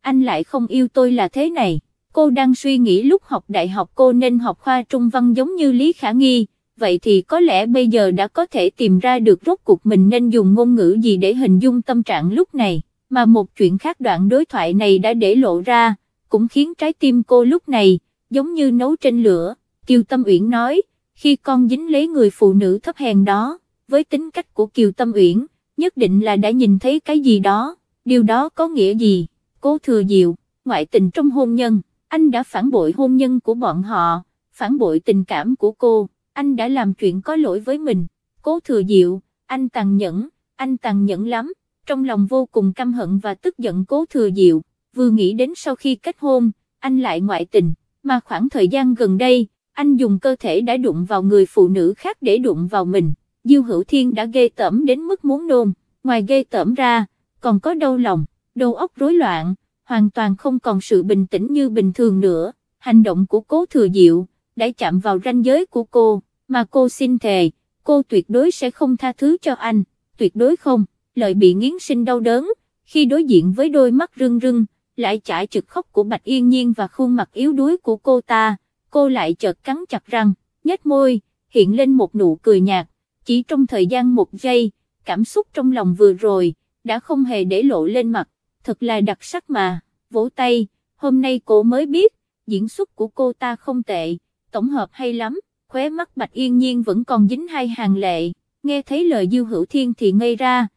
anh lại không yêu tôi là thế này, cô đang suy nghĩ lúc học đại học cô nên học khoa Trung Văn giống như Lý Khả Nghi, vậy thì có lẽ bây giờ đã có thể tìm ra được rốt cuộc mình nên dùng ngôn ngữ gì để hình dung tâm trạng lúc này, mà một chuyện khác đoạn đối thoại này đã để lộ ra, cũng khiến trái tim cô lúc này, giống như nấu trên lửa, Kiều Tâm Uyển nói, khi con dính lấy người phụ nữ thấp hèn đó, với tính cách của Kiều Tâm Uyển, nhất định là đã nhìn thấy cái gì đó, điều đó có nghĩa gì, Cố Thừa Diệu, ngoại tình trong hôn nhân, anh đã phản bội hôn nhân của bọn họ, phản bội tình cảm của cô, anh đã làm chuyện có lỗi với mình, Cố Thừa Diệu, anh tàn nhẫn lắm, trong lòng vô cùng căm hận và tức giận Cố Thừa Diệu, vừa nghĩ đến sau khi kết hôn, anh lại ngoại tình, mà khoảng thời gian gần đây, anh dùng cơ thể đã đụng vào người phụ nữ khác để đụng vào mình, Diêu Hữu Thiên đã ghê tởm đến mức muốn nôn, ngoài ghê tởm ra, còn có đau lòng, đầu óc rối loạn, hoàn toàn không còn sự bình tĩnh như bình thường nữa, hành động của Cố Thừa Diệu, đã chạm vào ranh giới của cô, mà cô xin thề, cô tuyệt đối sẽ không tha thứ cho anh, tuyệt đối không, Lợi bị nghiến sinh đau đớn, khi đối diện với đôi mắt rưng rưng, lại chả chực khóc của Bạch Yên Nhiên và khuôn mặt yếu đuối của cô ta, cô lại chợt cắn chặt răng, nhếch môi, hiện lên một nụ cười nhạt, chỉ trong thời gian 1 giây, cảm xúc trong lòng vừa rồi, đã không hề để lộ lên mặt, thật là đặc sắc mà, vỗ tay, hôm nay cô mới biết, diễn xuất của cô ta không tệ, tổng hợp hay lắm, khóe mắt Bạch Yên Nhiên vẫn còn dính 2 hàng lệ, nghe thấy lời Diêu Hữu Thiên thì ngây ra,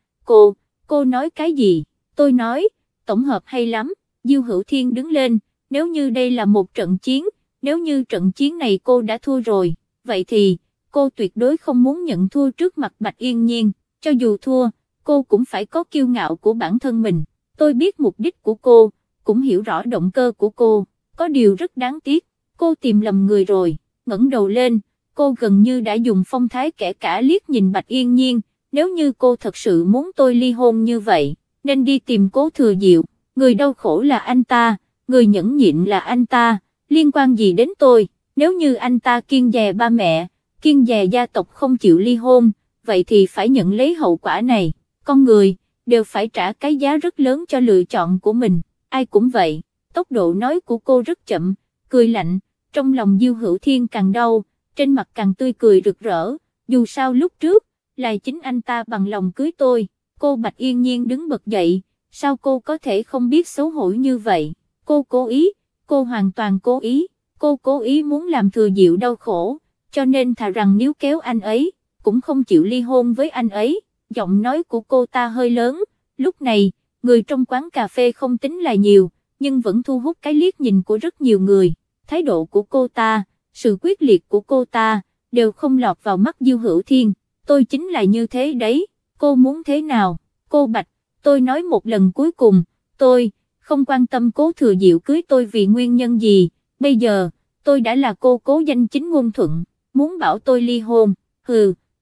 cô nói cái gì, tôi nói, tổng hợp hay lắm, Diêu Hữu Thiên đứng lên, nếu như đây là một trận chiến, nếu như trận chiến này cô đã thua rồi, vậy thì, cô tuyệt đối không muốn nhận thua trước mặt Bạch Yên Nhiên, cho dù thua, cô cũng phải có kiêu ngạo của bản thân mình, tôi biết mục đích của cô, cũng hiểu rõ động cơ của cô, có điều rất đáng tiếc, cô tìm lầm người rồi, ngẩng đầu lên, cô gần như đã dùng phong thái kẻ cả liếc nhìn Bạch Yên Nhiên, nếu như cô thật sự muốn tôi ly hôn như vậy, nên đi tìm Cố Thừa Diệu, người đau khổ là anh ta, người nhẫn nhịn là anh ta, liên quan gì đến tôi, nếu như anh ta kiêng dè ba mẹ, kiêng dè gia tộc không chịu ly hôn, vậy thì phải nhận lấy hậu quả này, con người, đều phải trả cái giá rất lớn cho lựa chọn của mình, ai cũng vậy, tốc độ nói của cô rất chậm, cười lạnh, trong lòng Diêu Hữu Thiên càng đau, trên mặt càng tươi cười rực rỡ, dù sao lúc trước, là chính anh ta bằng lòng cưới tôi, cô Bạch Yên Nhiên đứng bật dậy, sao cô có thể không biết xấu hổ như vậy, cô cố ý, cô hoàn toàn cố ý, cô cố ý muốn làm Thừa Diệu đau khổ, cho nên thà rằng níu kéo anh ấy, cũng không chịu ly hôn với anh ấy, giọng nói của cô ta hơi lớn, lúc này, người trong quán cà phê không tính là nhiều, nhưng vẫn thu hút cái liếc nhìn của rất nhiều người, thái độ của cô ta, sự quyết liệt của cô ta, đều không lọt vào mắt Diêu Hữu Thiên, tôi chính là như thế đấy, cô muốn thế nào, cô Bạch, tôi nói một lần cuối cùng, tôi không quan tâm Cố Thừa Diệu cưới tôi vì nguyên nhân gì, bây giờ, tôi đã là cô Cố danh chính ngôn thuận, muốn bảo tôi ly hôn,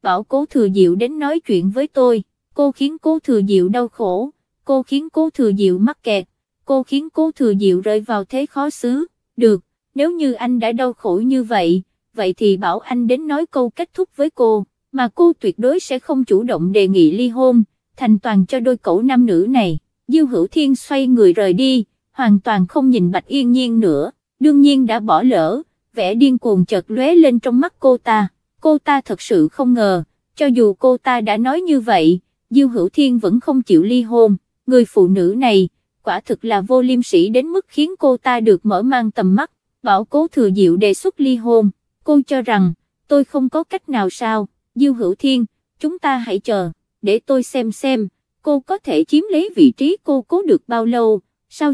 bảo Cố Thừa Diệu đến nói chuyện với tôi, cô khiến Cố Thừa Diệu đau khổ, cô khiến Cố Thừa Diệu mắc kẹt, cô khiến Cố Thừa Diệu rơi vào thế khó xử, được, nếu như anh đã đau khổ như vậy, vậy thì bảo anh đến nói câu kết thúc với cô, mà cô tuyệt đối sẽ không chủ động đề nghị ly hôn, thành toàn cho đôi cẩu nam nữ này. Diêu Hữu Thiên xoay người rời đi, hoàn toàn không nhìn Bạch Yên Nhiên nữa, đương nhiên đã bỏ lỡ, vẻ điên cuồng chợt lóe lên trong mắt cô ta thật sự không ngờ, cho dù cô ta đã nói như vậy, Diêu Hữu Thiên vẫn không chịu ly hôn, người phụ nữ này, quả thực là vô liêm sỉ đến mức khiến cô ta được mở mang tầm mắt, bảo Cố Thừa Diệu đề xuất ly hôn. Cô cho rằng tôi không có cách nào sao? Diêu Hữu Thiên, chúng ta hãy chờ, để tôi xem, cô có thể chiếm lấy vị trí cô cố được bao lâu. Sau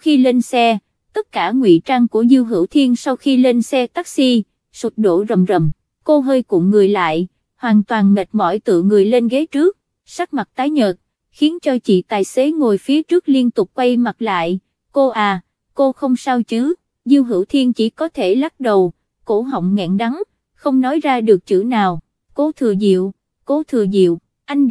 khi lên xe, tất cả ngụy trang của Diêu Hữu Thiên sau khi lên xe taxi sụp đổ rầm rầm, cô hơi cuộn người lại, hoàn toàn mệt mỏi tựa người lên ghế trước, sắc mặt tái nhợt, khiến cho chị tài xế ngồi phía trước liên tục quay mặt lại. Cô à, cô không sao chứ? Diêu Hữu Thiên chỉ có thể lắc đầu, cổ họng nghẹn đắng, không nói ra được chữ nào. Cố Thừa Diệu, anh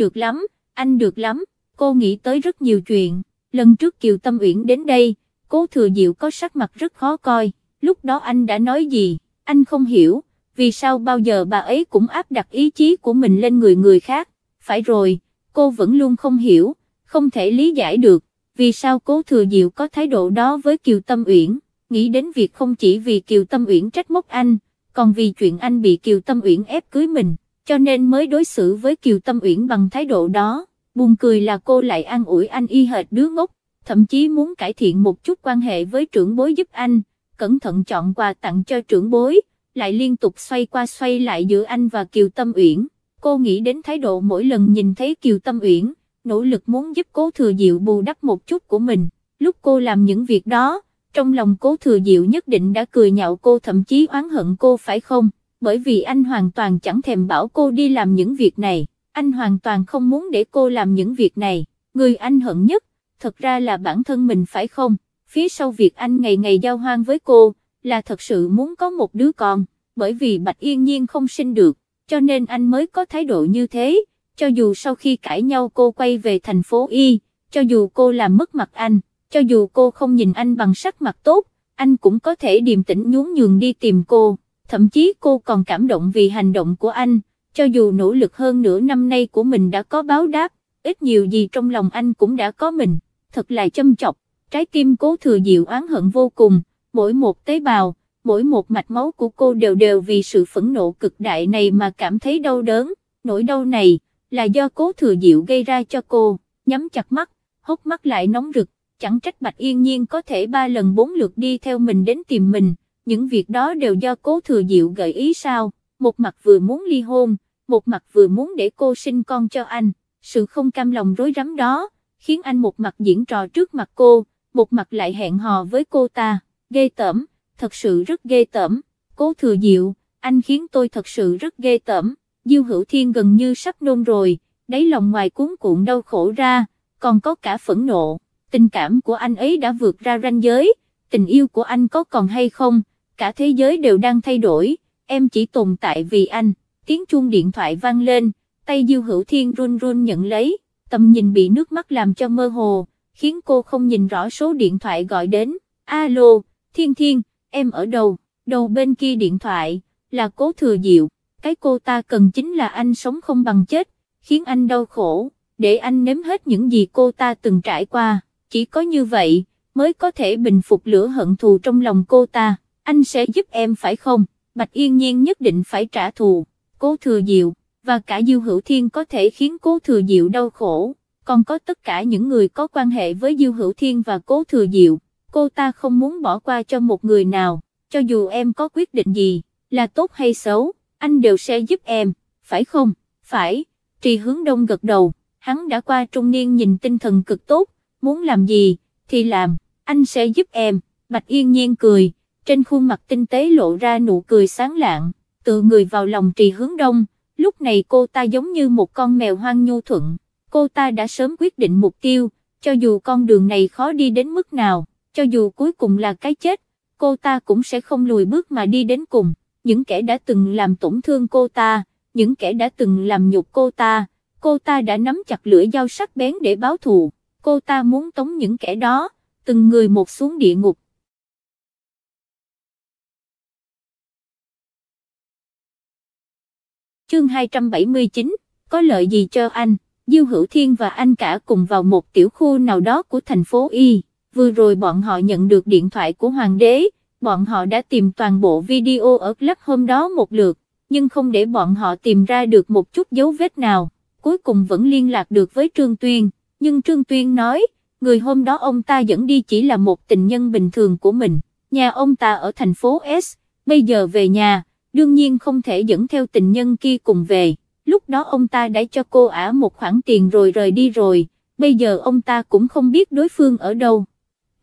được lắm, cô nghĩ tới rất nhiều chuyện, lần trước Kiều Tâm Uyển đến đây, Cố Thừa Diệu có sắc mặt rất khó coi, lúc đó anh đã nói gì, anh không hiểu, vì sao bao giờ bà ấy cũng áp đặt ý chí của mình lên người khác, phải rồi, cô vẫn luôn không hiểu, không thể lý giải được, vì sao Cố Thừa Diệu có thái độ đó với Kiều Tâm Uyển, nghĩ đến việc không chỉ vì Kiều Tâm Uyển trách móc anh, còn vì chuyện anh bị Kiều Tâm Uyển ép cưới mình, cho nên mới đối xử với Kiều Tâm Uyển bằng thái độ đó. Buồn cười là cô lại an ủi anh y hệt đứa ngốc, thậm chí muốn cải thiện một chút quan hệ với trưởng bối giúp anh, cẩn thận chọn quà tặng cho trưởng bối, lại liên tục xoay qua xoay lại giữa anh và Kiều Tâm Uyển. Cô nghĩ đến thái độ mỗi lần nhìn thấy Kiều Tâm Uyển, nỗ lực muốn giúp Cố Thừa Diệu bù đắp một chút của mình. Lúc cô làm những việc đó, trong lòng Cố Thừa Diệu nhất định đã cười nhạo cô, thậm chí oán hận cô phải không, bởi vì anh hoàn toàn chẳng thèm bảo cô đi làm những việc này, anh hoàn toàn không muốn để cô làm những việc này, người anh hận nhất, thật ra là bản thân mình phải không, phía sau việc anh ngày ngày giao hoang với cô, là thật sự muốn có một đứa con, bởi vì Bạch Yên Nhiên không sinh được, cho nên anh mới có thái độ như thế, cho dù sau khi cãi nhau cô quay về thành phố Y, cho dù cô làm mất mặt anh, cho dù cô không nhìn anh bằng sắc mặt tốt, anh cũng có thể điềm tĩnh nhún nhường đi tìm cô, thậm chí cô còn cảm động vì hành động của anh, cho dù nỗ lực hơn nửa năm nay của mình đã có báo đáp, ít nhiều gì trong lòng anh cũng đã có mình, thật là châm chọc. Trái tim Cố Thừa Diệu oán hận vô cùng, mỗi một tế bào, mỗi một mạch máu của cô đều vì sự phẫn nộ cực đại này mà cảm thấy đau đớn, nỗi đau này là do Cố Thừa Diệu gây ra cho cô. Nhắm chặt mắt, hốc mắt lại nóng rực. Chẳng trách Bạch Yên Nhiên có thể 3 lần 4 lượt đi theo mình đến tìm mình, những việc đó đều do Cố Thừa Diệu gợi ý sao, một mặt vừa muốn ly hôn, một mặt vừa muốn để cô sinh con cho anh, sự không cam lòng rối rắm đó, khiến anh một mặt diễn trò trước mặt cô, một mặt lại hẹn hò với cô ta, ghê tởm, thật sự rất ghê tởm, Cố Thừa Diệu, anh khiến tôi thật sự rất ghê tởm, Diêu Hữu Thiên gần như sắp nôn rồi, đáy lòng ngoài cuốn cuộn đau khổ ra, còn có cả phẫn nộ. Tình cảm của anh ấy đã vượt ra ranh giới, tình yêu của anh có còn hay không, cả thế giới đều đang thay đổi, em chỉ tồn tại vì anh, tiếng chuông điện thoại vang lên, tay Diêu Hữu Thiên run run nhận lấy, tầm nhìn bị nước mắt làm cho mơ hồ, khiến cô không nhìn rõ số điện thoại gọi đến. Alo, Thiên Thiên, em ở đâu? Đầu bên kia điện thoại, là Cố Thừa Diệu, cái cô ta cần chính là anh sống không bằng chết, khiến anh đau khổ, để anh nếm hết những gì cô ta từng trải qua. Chỉ có như vậy, mới có thể bình phục lửa hận thù trong lòng cô ta, anh sẽ giúp em phải không, Bạch Yên Nhiên nhất định phải trả thù, Cố Thừa Diệu, và cả Diêu Hữu Thiên có thể khiến Cố Thừa Diệu đau khổ, còn có tất cả những người có quan hệ với Diêu Hữu Thiên và Cố Thừa Diệu, cô ta không muốn bỏ qua cho một người nào, cho dù em có quyết định gì, là tốt hay xấu, anh đều sẽ giúp em, phải không, phải, Trì Hướng Đông gật đầu, hắn đã qua trung niên nhìn tinh thần cực tốt, muốn làm gì thì làm, anh sẽ giúp em, Bạch Yên Nhiên cười, trên khuôn mặt tinh tế lộ ra nụ cười sáng lạng, tựa người vào lòng Trì Hướng Đông, lúc này cô ta giống như một con mèo hoang nhu thuận, cô ta đã sớm quyết định mục tiêu, cho dù con đường này khó đi đến mức nào, cho dù cuối cùng là cái chết, cô ta cũng sẽ không lùi bước mà đi đến cùng, những kẻ đã từng làm tổn thương cô ta, những kẻ đã từng làm nhục cô ta đã nắm chặt lưỡi dao sắc bén để báo thù. Cô ta muốn tống những kẻ đó, từng người một xuống địa ngục. Chương 279, có lợi gì cho anh, Diêu Hữu Thiên và anh cả cùng vào một tiểu khu nào đó của thành phố Y. Vừa rồi bọn họ nhận được điện thoại của Hoàng đế, bọn họ đã tìm toàn bộ video ở club hôm đó một lượt, nhưng không để bọn họ tìm ra được một chút dấu vết nào, cuối cùng vẫn liên lạc được với Trương Tuyên, nhưng Trương Tuyên nói, người hôm đó ông ta dẫn đi chỉ là một tình nhân bình thường của mình, nhà ông ta ở thành phố S, bây giờ về nhà, đương nhiên không thể dẫn theo tình nhân kia cùng về, lúc đó ông ta đã cho cô ả một khoản tiền rồi rời đi rồi, bây giờ ông ta cũng không biết đối phương ở đâu.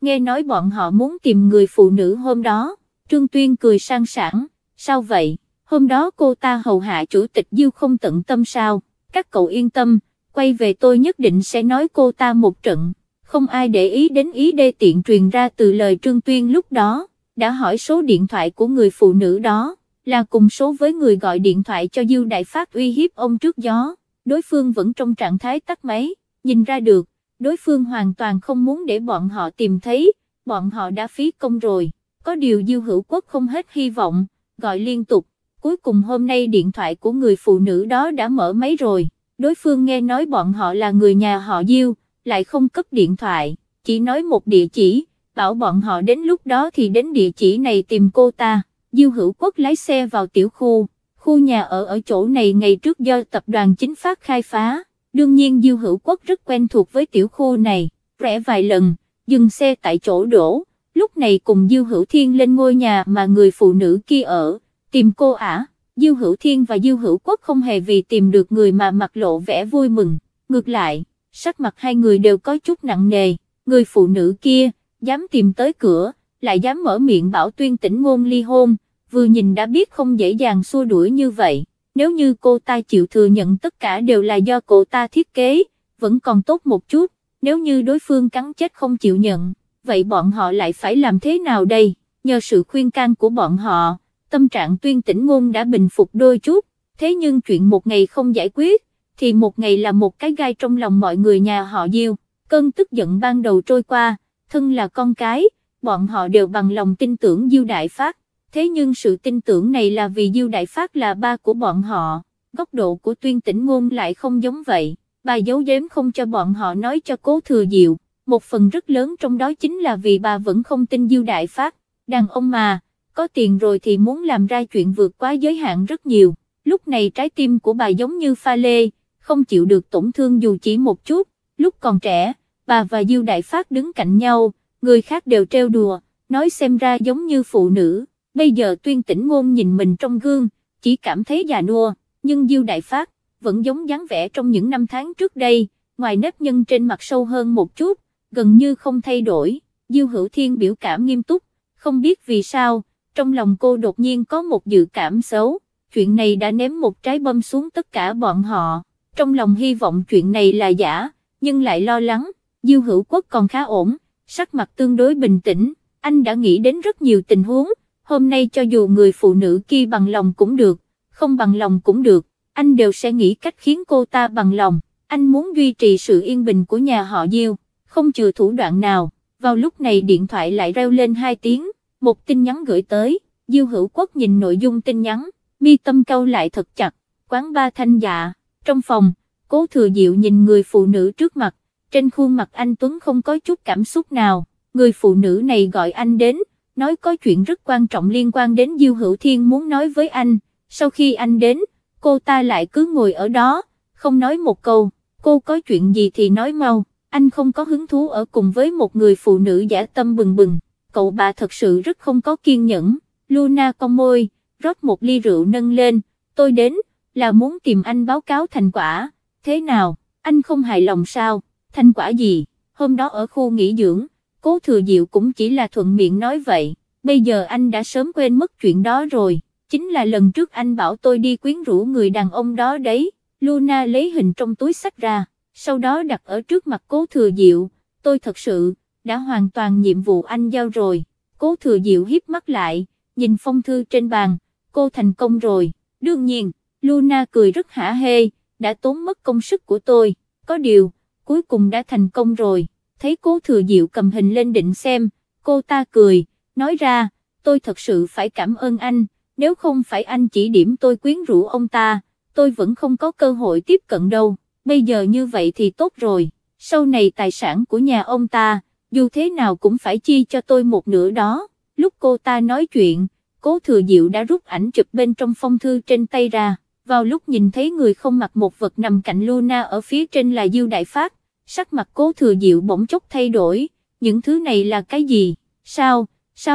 Nghe nói bọn họ muốn tìm người phụ nữ hôm đó, Trương Tuyên cười sang sảng, sao vậy, hôm đó cô ta hầu hạ chủ tịch Diêu không tận tâm sao, các cậu yên tâm, quay về tôi nhất định sẽ nói cô ta một trận. Không ai để ý đến ý đê tiện truyền ra từ lời Trương Tuyên lúc đó, đã hỏi số điện thoại của người phụ nữ đó, là cùng số với người gọi điện thoại cho Diêu Đại Phát uy hiếp ông trước gió, đối phương vẫn trong trạng thái tắt máy, nhìn ra được, đối phương hoàn toàn không muốn để bọn họ tìm thấy, bọn họ đã phí công rồi, có điều Diêu Hữu Quốc không hết hy vọng, gọi liên tục, cuối cùng hôm nay điện thoại của người phụ nữ đó đã mở máy rồi, đối phương nghe nói bọn họ là người nhà họ Diêu, lại không cấp điện thoại, chỉ nói một địa chỉ, bảo bọn họ đến lúc đó thì đến địa chỉ này tìm cô ta. Diêu Hữu Quốc lái xe vào tiểu khu, khu nhà ở chỗ này ngày trước do tập đoàn Chính Phát khai phá, đương nhiên Diêu Hữu Quốc rất quen thuộc với tiểu khu này, rẽ vài lần, dừng xe tại chỗ đổ, lúc này cùng Diêu Hữu Thiên lên ngôi nhà mà người phụ nữ kia ở, tìm cô ả. Diêu Hữu Thiên và Diêu Hữu Quốc không hề vì tìm được người mà mặt lộ vẻ vui mừng, ngược lại, sắc mặt hai người đều có chút nặng nề, người phụ nữ kia, dám tìm tới cửa, lại dám mở miệng bảo Tuyên Tĩnh Ngôn ly hôn, vừa nhìn đã biết không dễ dàng xua đuổi như vậy, nếu như cô ta chịu thừa nhận tất cả đều là do cô ta thiết kế, vẫn còn tốt một chút, nếu như đối phương cắn chết không chịu nhận, vậy bọn họ lại phải làm thế nào đây, nhờ sự khuyên can của bọn họ, tâm trạng Tuyên Tĩnh Ngôn đã bình phục đôi chút, thế nhưng chuyện một ngày không giải quyết, thì một ngày là một cái gai trong lòng mọi người nhà họ Diêu, cơn tức giận ban đầu trôi qua, thân là con cái, bọn họ đều bằng lòng tin tưởng Diêu Đại Phát, thế nhưng sự tin tưởng này là vì Diêu Đại Phát là ba của bọn họ, góc độ của Tuyên Tĩnh Ngôn lại không giống vậy, bà giấu giếm không cho bọn họ nói cho Cố Thừa Diệu, một phần rất lớn trong đó chính là vì bà vẫn không tin Diêu Đại Phát, đàn ông mà, có tiền rồi thì muốn làm ra chuyện vượt quá giới hạn rất nhiều, lúc này trái tim của bà giống như pha lê, không chịu được tổn thương dù chỉ một chút, lúc còn trẻ, bà và Diêu Đại Phát đứng cạnh nhau, người khác đều trêu đùa, nói xem ra giống như phụ nữ, bây giờ Tuyên Tĩnh Ngôn nhìn mình trong gương, chỉ cảm thấy già nua, nhưng Diêu Đại Phát, vẫn giống dáng vẻ trong những năm tháng trước đây, ngoài nếp nhăn trên mặt sâu hơn một chút, gần như không thay đổi, Diêu Hữu Thiên biểu cảm nghiêm túc, không biết vì sao, trong lòng cô đột nhiên có một dự cảm xấu, chuyện này đã ném một trái bom xuống tất cả bọn họ. Trong lòng hy vọng chuyện này là giả, nhưng lại lo lắng, Diêu Hữu Quốc còn khá ổn, sắc mặt tương đối bình tĩnh, anh đã nghĩ đến rất nhiều tình huống, hôm nay cho dù người phụ nữ kia bằng lòng cũng được, không bằng lòng cũng được, anh đều sẽ nghĩ cách khiến cô ta bằng lòng, anh muốn duy trì sự yên bình của nhà họ Diêu, không chừa thủ đoạn nào, vào lúc này điện thoại lại reo lên 2 tiếng, một tin nhắn gửi tới, Diêu Hữu Quốc nhìn nội dung tin nhắn, mi tâm cau lại thật chặt, quán ba Thanh Dạ. Trong phòng, Cố Thừa Diệu nhìn người phụ nữ trước mặt, trên khuôn mặt anh tuấn không có chút cảm xúc nào, người phụ nữ này gọi anh đến, nói có chuyện rất quan trọng liên quan đến Diêu Hữu Thiên muốn nói với anh, sau khi anh đến, cô ta lại cứ ngồi ở đó, không nói một câu, cô có chuyện gì thì nói mau, anh không có hứng thú ở cùng với một người phụ nữ giả tâm bừng bừng, cậu bà thật sự rất không có kiên nhẫn, Luna cong môi, rót một ly rượu nâng lên, tôi đến, là muốn tìm anh báo cáo thành quả, thế nào, anh không hài lòng sao, thành quả gì, hôm đó ở khu nghỉ dưỡng, Cố Thừa Diệu cũng chỉ là thuận miệng nói vậy, bây giờ anh đã sớm quên mất chuyện đó rồi, chính là lần trước anh bảo tôi đi quyến rũ người đàn ông đó đấy, Luna lấy hình trong túi xách ra, sau đó đặt ở trước mặt Cố Thừa Diệu, tôi thật sự, đã hoàn toàn nhiệm vụ anh giao rồi, Cố Thừa Diệu híp mắt lại, nhìn phong thư trên bàn, cô thành công rồi, đương nhiên, Luna cười rất hả hê, đã tốn mất công sức của tôi, có điều, cuối cùng đã thành công rồi, thấy Cố Thừa Diệu cầm hình lên định xem, cô ta cười, nói ra, tôi thật sự phải cảm ơn anh, nếu không phải anh chỉ điểm tôi quyến rũ ông ta, tôi vẫn không có cơ hội tiếp cận đâu, bây giờ như vậy thì tốt rồi, sau này tài sản của nhà ông ta, dù thế nào cũng phải chia cho tôi một nửa đó, lúc cô ta nói chuyện, Cố Thừa Diệu đã rút ảnh chụp bên trong phong thư trên tay ra, vào lúc nhìn thấy người không mặc một vật nằm cạnh Luna ở phía trên là Diêu Đại Phát, sắc mặt Cố Thừa Diệu bỗng chốc thay đổi, những thứ này là cái gì, sao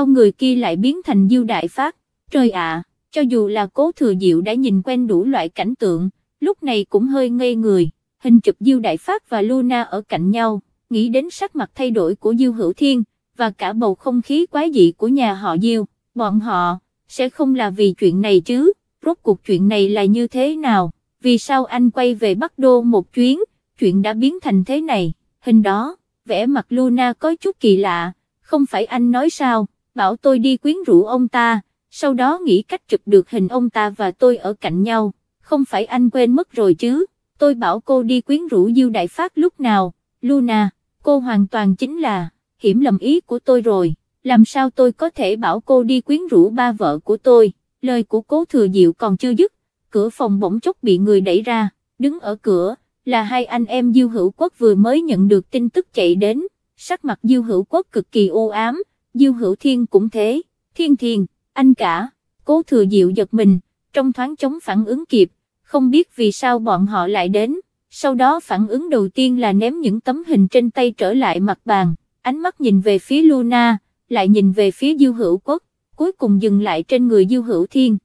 người kia lại biến thành Diêu Đại Phát, trời ạ, cho dù là Cố Thừa Diệu đã nhìn quen đủ loại cảnh tượng, lúc này cũng hơi ngây người, hình chụp Diêu Đại Phát và Luna ở cạnh nhau, nghĩ đến sắc mặt thay đổi của Diêu Hữu Thiên, và cả bầu không khí quái dị của nhà họ Diêu, bọn họ, sẽ không là vì chuyện này chứ, rốt cuộc chuyện này là như thế nào, vì sao anh quay về Bắc Đô một chuyến, chuyện đã biến thành thế này, hình đó, vẻ mặt Luna có chút kỳ lạ, không phải anh nói sao, bảo tôi đi quyến rũ ông ta, sau đó nghĩ cách chụp được hình ông ta và tôi ở cạnh nhau, không phải anh quên mất rồi chứ, tôi bảo cô đi quyến rũ Diêu Đại Phát lúc nào, Luna, cô hoàn toàn chính là, hiểu lầm ý của tôi rồi, làm sao tôi có thể bảo cô đi quyến rũ ba vợ của tôi, lời của Cố Thừa Diệu còn chưa dứt, cửa phòng bỗng chốc bị người đẩy ra, đứng ở cửa, là hai anh em Diêu Hữu Quốc vừa mới nhận được tin tức chạy đến, sắc mặt Diêu Hữu Quốc cực kỳ u ám, Diêu Hữu Thiên cũng thế, Thiên, anh cả, Cố Thừa Diệu giật mình, trong thoáng chốc phản ứng kịp, không biết vì sao bọn họ lại đến, sau đó phản ứng đầu tiên là ném những tấm hình trên tay trở lại mặt bàn, ánh mắt nhìn về phía Luna, lại nhìn về phía Diêu Hữu Quốc, cuối cùng dừng lại trên người Diêu Hữu Thiên,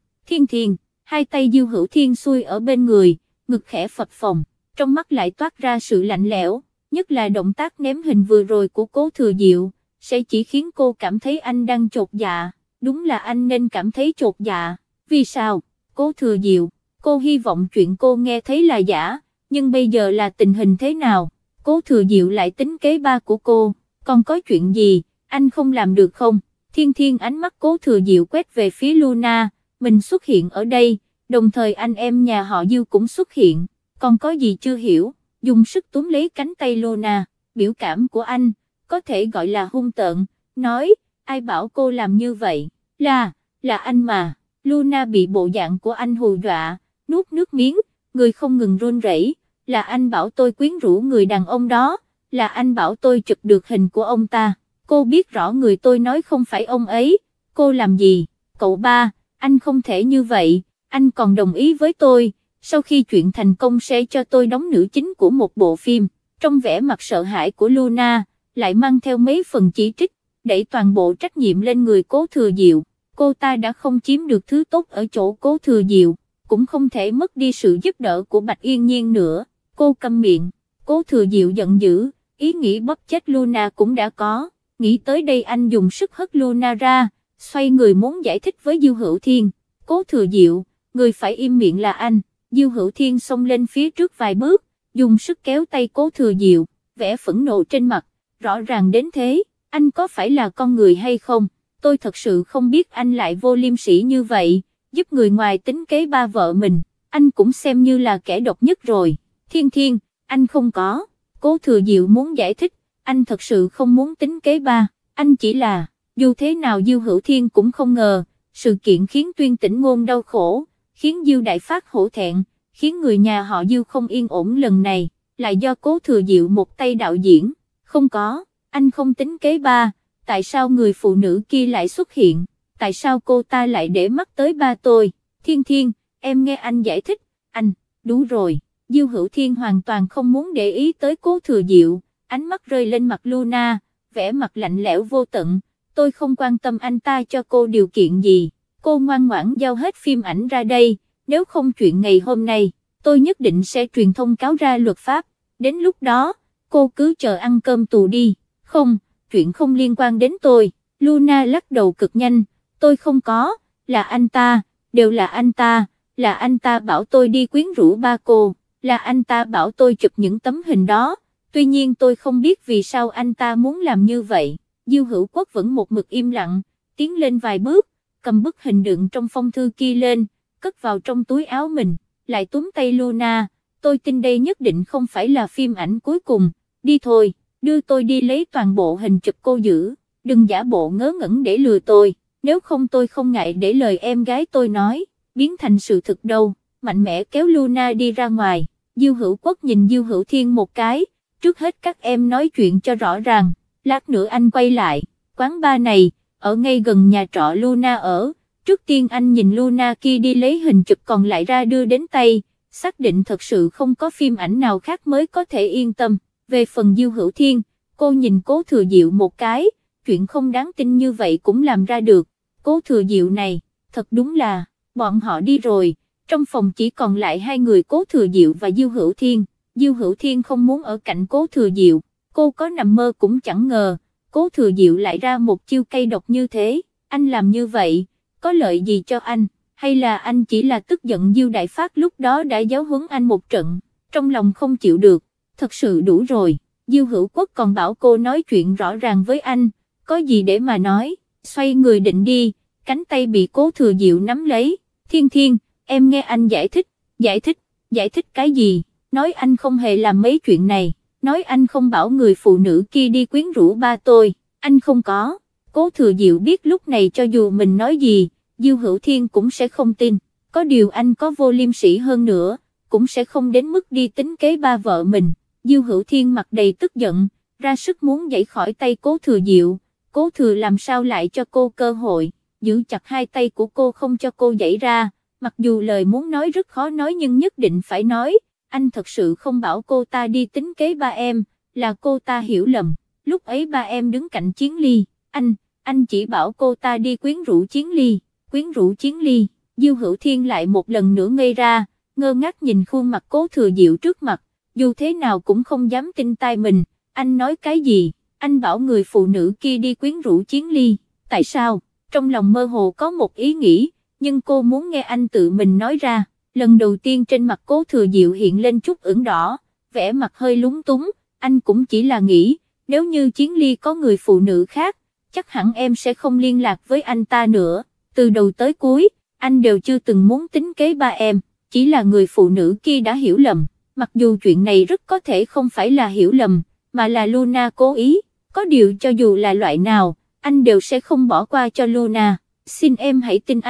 Thiên, hai tay Diêu Hữu Thiên xuôi ở bên người, ngực khẽ phập phồng, trong mắt lại toát ra sự lạnh lẽo, nhất là động tác ném hình vừa rồi của Cố Thừa Diệu, sẽ chỉ khiến cô cảm thấy anh đang chột dạ, đúng là anh nên cảm thấy chột dạ, vì sao, Cố Thừa Diệu, cô hy vọng chuyện cô nghe thấy là giả, nhưng bây giờ là tình hình thế nào, Cố Thừa Diệu lại tính kế ba của cô, còn có chuyện gì, anh không làm được không, Thiên ánh mắt Cố Thừa Diệu quét về phía Luna, mình xuất hiện ở đây, đồng thời anh em nhà họ Diêu cũng xuất hiện, còn có gì chưa hiểu, dùng sức túm lấy cánh tay Luna, biểu cảm của anh, có thể gọi là hung tợn, nói, ai bảo cô làm như vậy, là anh mà, Luna bị bộ dạng của anh hù dọa, nuốt nước miếng, người không ngừng run rẩy, là anh bảo tôi quyến rũ người đàn ông đó, là anh bảo tôi chụp được hình của ông ta, cô biết rõ người tôi nói không phải ông ấy, cô làm gì, cậu ba, anh không thể như vậy, anh còn đồng ý với tôi, sau khi chuyện thành công sẽ cho tôi đóng nữ chính của một bộ phim, trong vẻ mặt sợ hãi của Luna, lại mang theo mấy phần chỉ trích, đẩy toàn bộ trách nhiệm lên người Cố Thừa Diệu, cô ta đã không chiếm được thứ tốt ở chỗ Cố Thừa Diệu, cũng không thể mất đi sự giúp đỡ của Bạch Yên Nhiên nữa, cô câm miệng, Cố Thừa Diệu giận dữ, ý nghĩ bóp chết Luna cũng đã có, nghĩ tới đây anh dùng sức hất Luna ra, xoay người muốn giải thích với Diêu Hữu Thiên, Cố Thừa Diệu, người phải im miệng là anh, Diêu Hữu Thiên xông lên phía trước vài bước, dùng sức kéo tay Cố Thừa Diệu, vẻ phẫn nộ trên mặt, rõ ràng đến thế, anh có phải là con người hay không, tôi thật sự không biết anh lại vô liêm sỉ như vậy, giúp người ngoài tính kế ba vợ mình, anh cũng xem như là kẻ độc nhất rồi, Thiên, anh không có, Cố Thừa Diệu muốn giải thích, anh thật sự không muốn tính kế ba, anh chỉ là, dù thế nào Diêu Hữu Thiên cũng không ngờ, sự kiện khiến Tuyên Tĩnh Ngôn đau khổ, khiến Diêu Đại Phát hổ thẹn, khiến người nhà họ Diêu không yên ổn lần này, là do Cố Thừa Diệu một tay đạo diễn, không có, anh không tính kế ba, tại sao người phụ nữ kia lại xuất hiện, tại sao cô ta lại để mắt tới ba tôi, Thiên, em nghe anh giải thích, anh, đúng rồi, Diêu Hữu Thiên hoàn toàn không muốn để ý tới Cố Thừa Diệu, ánh mắt rơi lên mặt Luna, vẻ mặt lạnh lẽo vô tận, tôi không quan tâm anh ta cho cô điều kiện gì, cô ngoan ngoãn giao hết phim ảnh ra đây, nếu không chuyện ngày hôm nay, tôi nhất định sẽ truyền thông cáo ra luật pháp, đến lúc đó, cô cứ chờ ăn cơm tù đi, không, chuyện không liên quan đến tôi, Luna lắc đầu cực nhanh, tôi không có, là anh ta, đều là anh ta bảo tôi đi quyến rũ ba cô, là anh ta bảo tôi chụp những tấm hình đó, tuy nhiên tôi không biết vì sao anh ta muốn làm như vậy, Diêu Hữu Quốc vẫn một mực im lặng, tiến lên vài bước, cầm bức hình đựng trong phong thư kia lên, cất vào trong túi áo mình, lại túm tay Luna, tôi tin đây nhất định không phải là phim ảnh cuối cùng, đi thôi, đưa tôi đi lấy toàn bộ hình chụp cô giữ, đừng giả bộ ngớ ngẩn để lừa tôi, nếu không tôi không ngại để lời em gái tôi nói, biến thành sự thực đâu, mạnh mẽ kéo Luna đi ra ngoài, Diêu Hữu Quốc nhìn Diêu Hữu Thiên một cái, trước hết các em nói chuyện cho rõ ràng, lát nữa anh quay lại, quán bar này, ở ngay gần nhà trọ Luna ở, Trước tiên anh nhìn Luna kia đi lấy hình chụp còn lại ra đưa đến tay, xác định thật sự không có phim ảnh nào khác mới có thể yên tâm. Về phần Diêu Hữu Thiên, cô nhìn Cố Thừa Diệu một cái, chuyện không đáng tin như vậy cũng làm ra được. Cố Thừa Diệu này, thật đúng là, bọn họ đi rồi, trong phòng chỉ còn lại hai người Cố Thừa Diệu và Diêu Hữu Thiên. Diêu Hữu Thiên không muốn ở cạnh Cố Thừa Diệu, cô có nằm mơ cũng chẳng ngờ, Cố Thừa Diệu lại ra một chiêu cây độc như thế. Anh làm như vậy, có lợi gì cho anh, hay là anh chỉ là tức giận Diêu Đại Phát lúc đó đã giáo huấn anh một trận, trong lòng không chịu được, thật sự đủ rồi. Diêu Hữu Quốc còn bảo cô nói chuyện rõ ràng với anh, có gì để mà nói, xoay người định đi, cánh tay bị Cố Thừa Diệu nắm lấy. Thiên Thiên, em nghe anh giải thích cái gì, nói anh không hề làm mấy chuyện này, nói anh không bảo người phụ nữ kia đi quyến rũ ba tôi, anh không có. Cố Thừa Diệu biết lúc này cho dù mình nói gì, Diêu Hữu Thiên cũng sẽ không tin, có điều anh có vô liêm sỉ hơn nữa, cũng sẽ không đến mức đi tính kế ba vợ mình. Diêu Hữu Thiên mặt đầy tức giận, ra sức muốn giãy khỏi tay Cố Thừa Diệu, Cố Thừa làm sao lại cho cô cơ hội, giữ chặt hai tay của cô không cho cô giãy ra, mặc dù lời muốn nói rất khó nói nhưng nhất định phải nói, anh thật sự không bảo cô ta đi tính kế ba em, là cô ta hiểu lầm, lúc ấy ba em đứng cạnh Chiến Ly, anh chỉ bảo cô ta đi quyến rũ Chiến Ly, Diêu Hữu Thiên lại một lần nữa ngây ra, ngơ ngác nhìn khuôn mặt Cố Thừa Diệu trước mặt, dù thế nào cũng không dám tin tai mình, anh nói cái gì, anh bảo người phụ nữ kia đi quyến rũ Chiến Ly, tại sao? Trong lòng mơ hồ có một ý nghĩ, nhưng cô muốn nghe anh tự mình nói ra. Lần đầu tiên trên mặt Cố Thừa Diệu hiện lên chút ửng đỏ, vẻ mặt hơi lúng túng, anh cũng chỉ là nghĩ, nếu như Chiến Ly có người phụ nữ khác, chắc hẳn em sẽ không liên lạc với anh ta nữa, từ đầu tới cuối, anh đều chưa từng muốn tính kế ba em, chỉ là người phụ nữ kia đã hiểu lầm, mặc dù chuyện này rất có thể không phải là hiểu lầm, mà là Luna cố ý, có điều cho dù là loại nào, anh đều sẽ không bỏ qua cho Luna, xin em hãy tin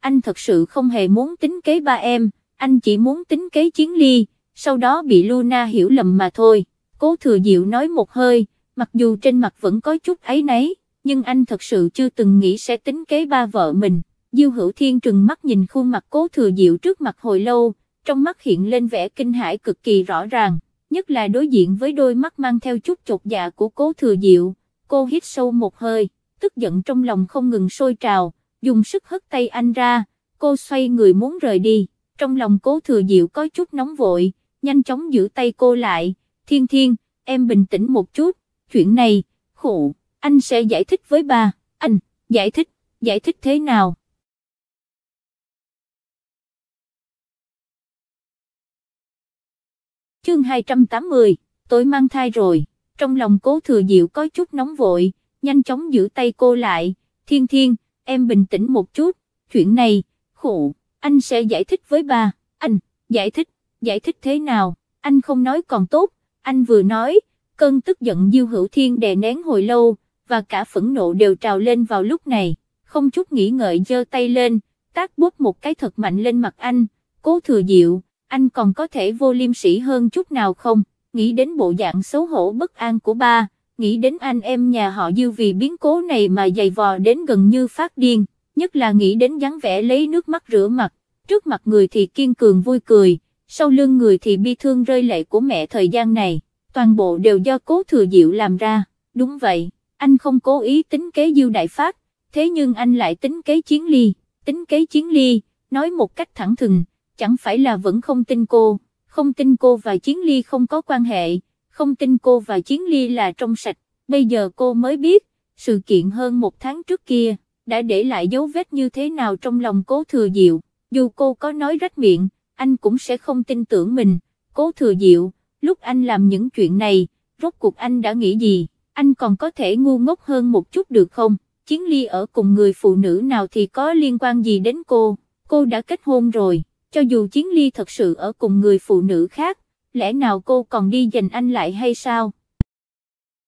anh thật sự không hề muốn tính kế ba em, anh chỉ muốn tính kế Chiến Ly, sau đó bị Luna hiểu lầm mà thôi. Cố Thừa Diệu nói một hơi, mặc dù trên mặt vẫn có chút áy náy, nhưng anh thật sự chưa từng nghĩ sẽ tính kế ba vợ mình. Diêu Hữu Thiên trừng mắt nhìn khuôn mặt Cố Thừa Diệu trước mặt hồi lâu, trong mắt hiện lên vẻ kinh hãi cực kỳ rõ ràng, nhất là đối diện với đôi mắt mang theo chút chột dạ của Cố Thừa Diệu, cô hít sâu một hơi, tức giận trong lòng không ngừng sôi trào, dùng sức hất tay anh ra, cô xoay người muốn rời đi, trong lòng Cố Thừa Diệu có chút nóng vội, nhanh chóng giữ tay cô lại, Thiên Thiên, em bình tĩnh một chút, chuyện này, anh sẽ giải thích với ba, anh, giải thích thế nào? Chương 280, tôi mang thai rồi, trong lòng Cố Thừa Diệu có chút nóng vội, nhanh chóng giữ tay cô lại, Thiên Thiên, em bình tĩnh một chút, chuyện này, anh sẽ giải thích với ba, anh, giải thích thế nào, anh không nói còn tốt, anh vừa nói, cơn tức giận Diêu Hữu Thiên đè nén hồi lâu, và cả phẫn nộ đều trào lên vào lúc này, không chút nghĩ ngợi giơ tay lên, tát bốp một cái thật mạnh lên mặt anh. Cố Thừa Diệu, anh còn có thể vô liêm sỉ hơn chút nào không, nghĩ đến bộ dạng xấu hổ bất an của ba, nghĩ đến anh em nhà họ Diêu vì biến cố này mà giày vò đến gần như phát điên, nhất là nghĩ đến dáng vẻ lấy nước mắt rửa mặt, trước mặt người thì kiên cường vui cười, sau lưng người thì bi thương rơi lệ của mẹ thời gian này, toàn bộ đều do Cố Thừa Diệu làm ra. Đúng vậy, anh không cố ý tính kế Diêu Đại Phát, thế nhưng anh lại tính kế Chiến Ly, nói một cách thẳng thừng, chẳng phải là vẫn không tin cô và Chiến Ly không có quan hệ, không tin cô và Chiến Ly là trong sạch. Bây giờ cô mới biết, sự kiện hơn một tháng trước kia, đã để lại dấu vết như thế nào trong lòng Cố Thừa Diệu, dù cô có nói rách miệng, anh cũng sẽ không tin tưởng mình. Cố Thừa Diệu, lúc anh làm những chuyện này, rốt cuộc anh đã nghĩ gì, anh còn có thể ngu ngốc hơn một chút được không? Chiến Ly ở cùng người phụ nữ nào thì có liên quan gì đến cô đã kết hôn rồi, cho dù Chiến Ly thật sự ở cùng người phụ nữ khác, lẽ nào cô còn đi giành anh lại hay sao?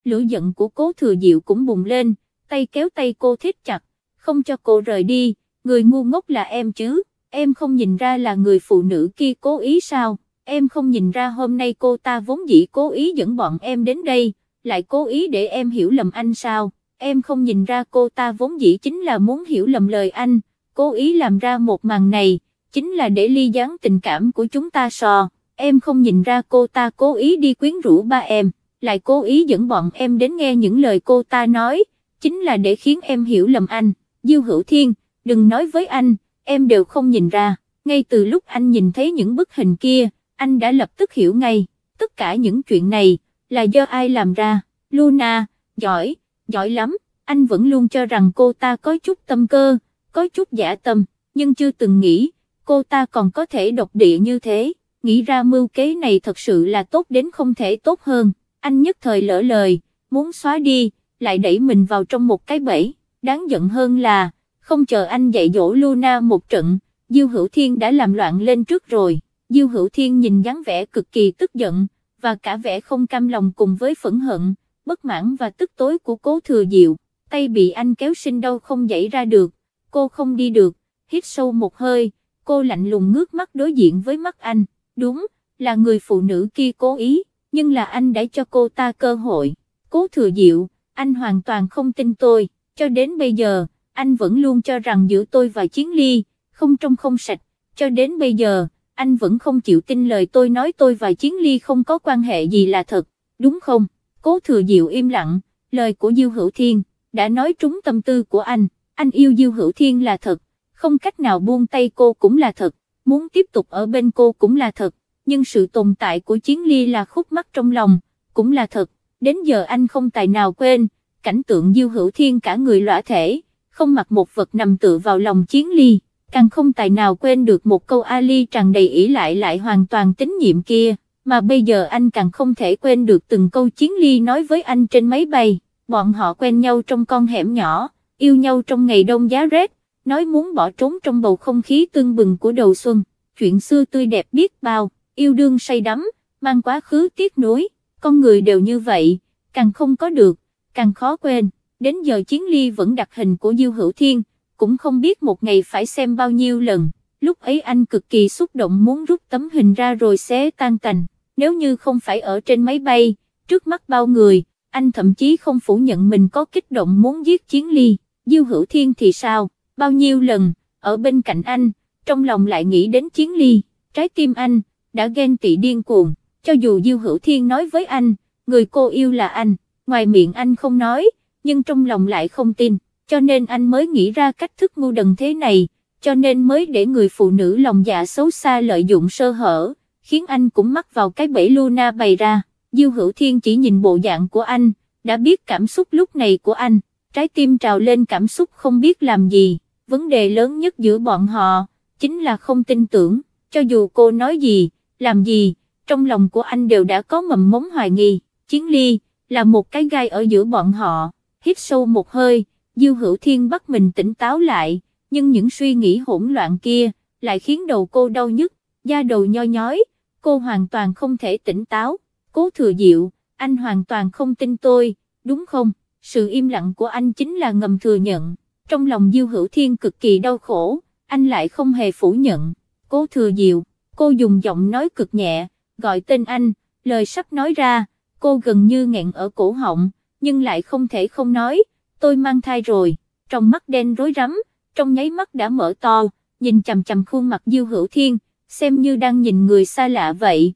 Lửa giận của Cố Thừa Diệu cũng bùng lên, tay kéo tay cô thít chặt, không cho cô rời đi, người ngu ngốc là em chứ, em không nhìn ra là người phụ nữ kia cố ý sao? Em không nhìn ra hôm nay cô ta vốn dĩ cố ý dẫn bọn em đến đây, lại cố ý để em hiểu lầm anh sao? Em không nhìn ra cô ta vốn dĩ chính là muốn hiểu lầm lời anh, cố ý làm ra một màn này, chính là để ly gián tình cảm của chúng ta so, em không nhìn ra cô ta cố ý đi quyến rũ ba em, lại cố ý dẫn bọn em đến nghe những lời cô ta nói, chính là để khiến em hiểu lầm anh, Diêu Hữu Thiên, đừng nói với anh, em đều không nhìn ra, ngay từ lúc anh nhìn thấy những bức hình kia, anh đã lập tức hiểu ngay, tất cả những chuyện này, là do ai làm ra, Luna, giỏi, giỏi lắm, anh vẫn luôn cho rằng cô ta có chút tâm cơ, có chút giả tâm, nhưng chưa từng nghĩ, cô ta còn có thể độc địa như thế, nghĩ ra mưu kế này thật sự là tốt đến không thể tốt hơn, anh nhất thời lỡ lời, muốn xóa đi, lại đẩy mình vào trong một cái bẫy, đáng giận hơn là, không chờ anh dạy dỗ Luna một trận, Diêu Hữu Thiên đã làm loạn lên trước rồi, Diêu Hữu Thiên nhìn dáng vẻ cực kỳ tức giận, và cả vẻ không cam lòng cùng với phẫn hận, bất mãn và tức tối của Cố Thừa Diệu, tay bị anh kéo sinh đâu không giãy ra được, cô không đi được, hít sâu một hơi, cô lạnh lùng ngước mắt đối diện với mắt anh, đúng, là người phụ nữ kia cố ý, nhưng là anh đã cho cô ta cơ hội, Cố Thừa Diệu, anh hoàn toàn không tin tôi, cho đến bây giờ, anh vẫn luôn cho rằng giữa tôi và Chiến Ly, không trong không sạch, cho đến bây giờ, anh vẫn không chịu tin lời tôi nói tôi và Chiến Ly không có quan hệ gì là thật, đúng không? Cố Thừa Diệu im lặng, lời của Diêu Hữu Thiên, đã nói trúng tâm tư của anh yêu Diêu Hữu Thiên là thật, không cách nào buông tay cô cũng là thật, muốn tiếp tục ở bên cô cũng là thật, nhưng sự tồn tại của Chiến Ly là khúc mắc trong lòng, cũng là thật, đến giờ anh không tài nào quên, cảnh tượng Diêu Hữu Thiên cả người lõa thể, không mặc một vật nằm tựa vào lòng Chiến Ly, càng không tài nào quên được một câu Ali tràn đầy ỷ lại hoàn toàn tín nhiệm kia. Mà bây giờ anh càng không thể quên được từng câu Chiến Ly nói với anh trên máy bay, bọn họ quen nhau trong con hẻm nhỏ, yêu nhau trong ngày đông giá rét, nói muốn bỏ trốn trong bầu không khí tưng bừng của đầu xuân, chuyện xưa tươi đẹp biết bao, yêu đương say đắm, mang quá khứ tiếc nuối, con người đều như vậy, càng không có được, càng khó quên, đến giờ Chiến Ly vẫn đặt hình của Diêu Hữu Thiên, cũng không biết một ngày phải xem bao nhiêu lần, lúc ấy anh cực kỳ xúc động muốn rút tấm hình ra rồi xé tan tành. Nếu như không phải ở trên máy bay, trước mắt bao người, anh thậm chí không phủ nhận mình có kích động muốn giết Chiến Ly, Diêu Hữu Thiên thì sao, bao nhiêu lần, ở bên cạnh anh, trong lòng lại nghĩ đến Chiến Ly, trái tim anh, đã ghen tị điên cuồng, cho dù Diêu Hữu Thiên nói với anh, người cô yêu là anh, ngoài miệng anh không nói, nhưng trong lòng lại không tin, cho nên anh mới nghĩ ra cách thức ngu đần thế này, cho nên mới để người phụ nữ lòng dạ xấu xa lợi dụng sơ hở. Khiến anh cũng mắc vào cái bẫy Luna bày ra, Diêu Hữu Thiên chỉ nhìn bộ dạng của anh, đã biết cảm xúc lúc này của anh, trái tim trào lên cảm xúc không biết làm gì, vấn đề lớn nhất giữa bọn họ, chính là không tin tưởng, cho dù cô nói gì, làm gì, trong lòng của anh đều đã có mầm mống hoài nghi, Chiến Ly, là một cái gai ở giữa bọn họ, hít sâu một hơi, Diêu Hữu Thiên bắt mình tỉnh táo lại, nhưng những suy nghĩ hỗn loạn kia, lại khiến đầu cô đau nhức, da đầu nhoi nhói, cô hoàn toàn không thể tỉnh táo, Cố Thừa Diệu, anh hoàn toàn không tin tôi, đúng không, sự im lặng của anh chính là ngầm thừa nhận, trong lòng Diêu Hữu Thiên cực kỳ đau khổ, anh lại không hề phủ nhận, Cố Thừa Diệu, cô dùng giọng nói cực nhẹ, gọi tên anh, lời sắp nói ra, cô gần như nghẹn ở cổ họng, nhưng lại không thể không nói, tôi mang thai rồi, trong mắt đen rối rắm, trong nháy mắt đã mở to, nhìn chằm chằm khuôn mặt Diêu Hữu Thiên, xem như đang nhìn người xa lạ vậy,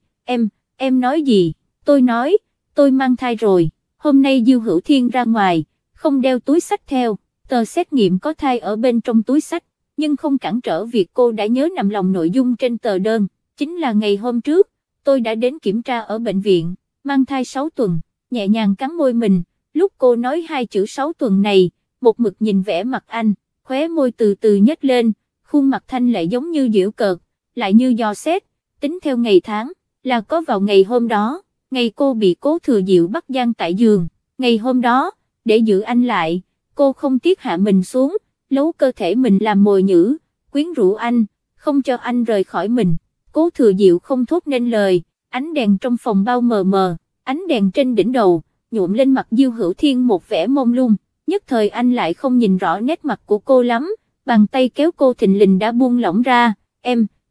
em nói gì, tôi mang thai rồi, hôm nay Diêu Hữu Thiên ra ngoài, không đeo túi xách theo, tờ xét nghiệm có thai ở bên trong túi xách, nhưng không cản trở việc cô đã nhớ nằm lòng nội dung trên tờ đơn, chính là ngày hôm trước, tôi đã đến kiểm tra ở bệnh viện, mang thai 6 tuần, nhẹ nhàng cắn môi mình, lúc cô nói hai chữ 6 tuần này, một mực nhìn vẻ mặt anh, khóe môi từ từ nhếch lên, khuôn mặt thanh lệ giống như giễu cợt. Lại như dò xét, tính theo ngày tháng, là có vào ngày hôm đó, ngày cô bị Cố Thừa Diệu bắt giam tại giường, ngày hôm đó, để giữ anh lại, cô không tiếc hạ mình xuống, lấu cơ thể mình làm mồi nhử, quyến rũ anh, không cho anh rời khỏi mình, Cố Thừa Diệu không thốt nên lời, ánh đèn trong phòng bao mờ mờ, ánh đèn trên đỉnh đầu, nhuộm lên mặt Diêu Hữu Thiên một vẻ mông lung, nhất thời anh lại không nhìn rõ nét mặt của cô lắm, bàn tay kéo cô thình lình đã buông lỏng ra,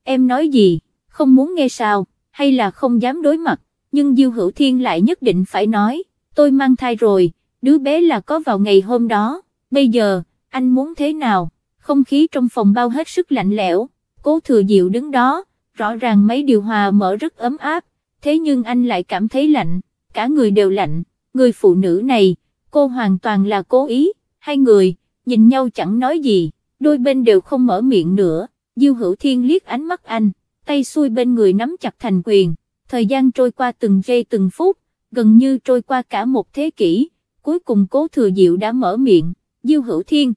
Em nói gì, không muốn nghe sao, hay là không dám đối mặt, nhưng Diêu Hữu Thiên lại nhất định phải nói, tôi mang thai rồi, đứa bé là có vào ngày hôm đó, bây giờ, anh muốn thế nào, không khí trong phòng bao hết sức lạnh lẽo. Cố Thừa Diệu đứng đó, rõ ràng mấy điều hòa mở rất ấm áp, thế nhưng anh lại cảm thấy lạnh, cả người đều lạnh. Người phụ nữ này, cô hoàn toàn là cố ý. Hai người nhìn nhau chẳng nói gì, đôi bên đều không mở miệng nữa. Diêu Hữu Thiên liếc ánh mắt anh, tay xuôi bên người nắm chặt thành quyền. Thời gian trôi qua từng giây từng phút, gần như trôi qua cả một thế kỷ. Cuối cùng Cố Thừa Diệu đã mở miệng. Diêu Hữu Thiên,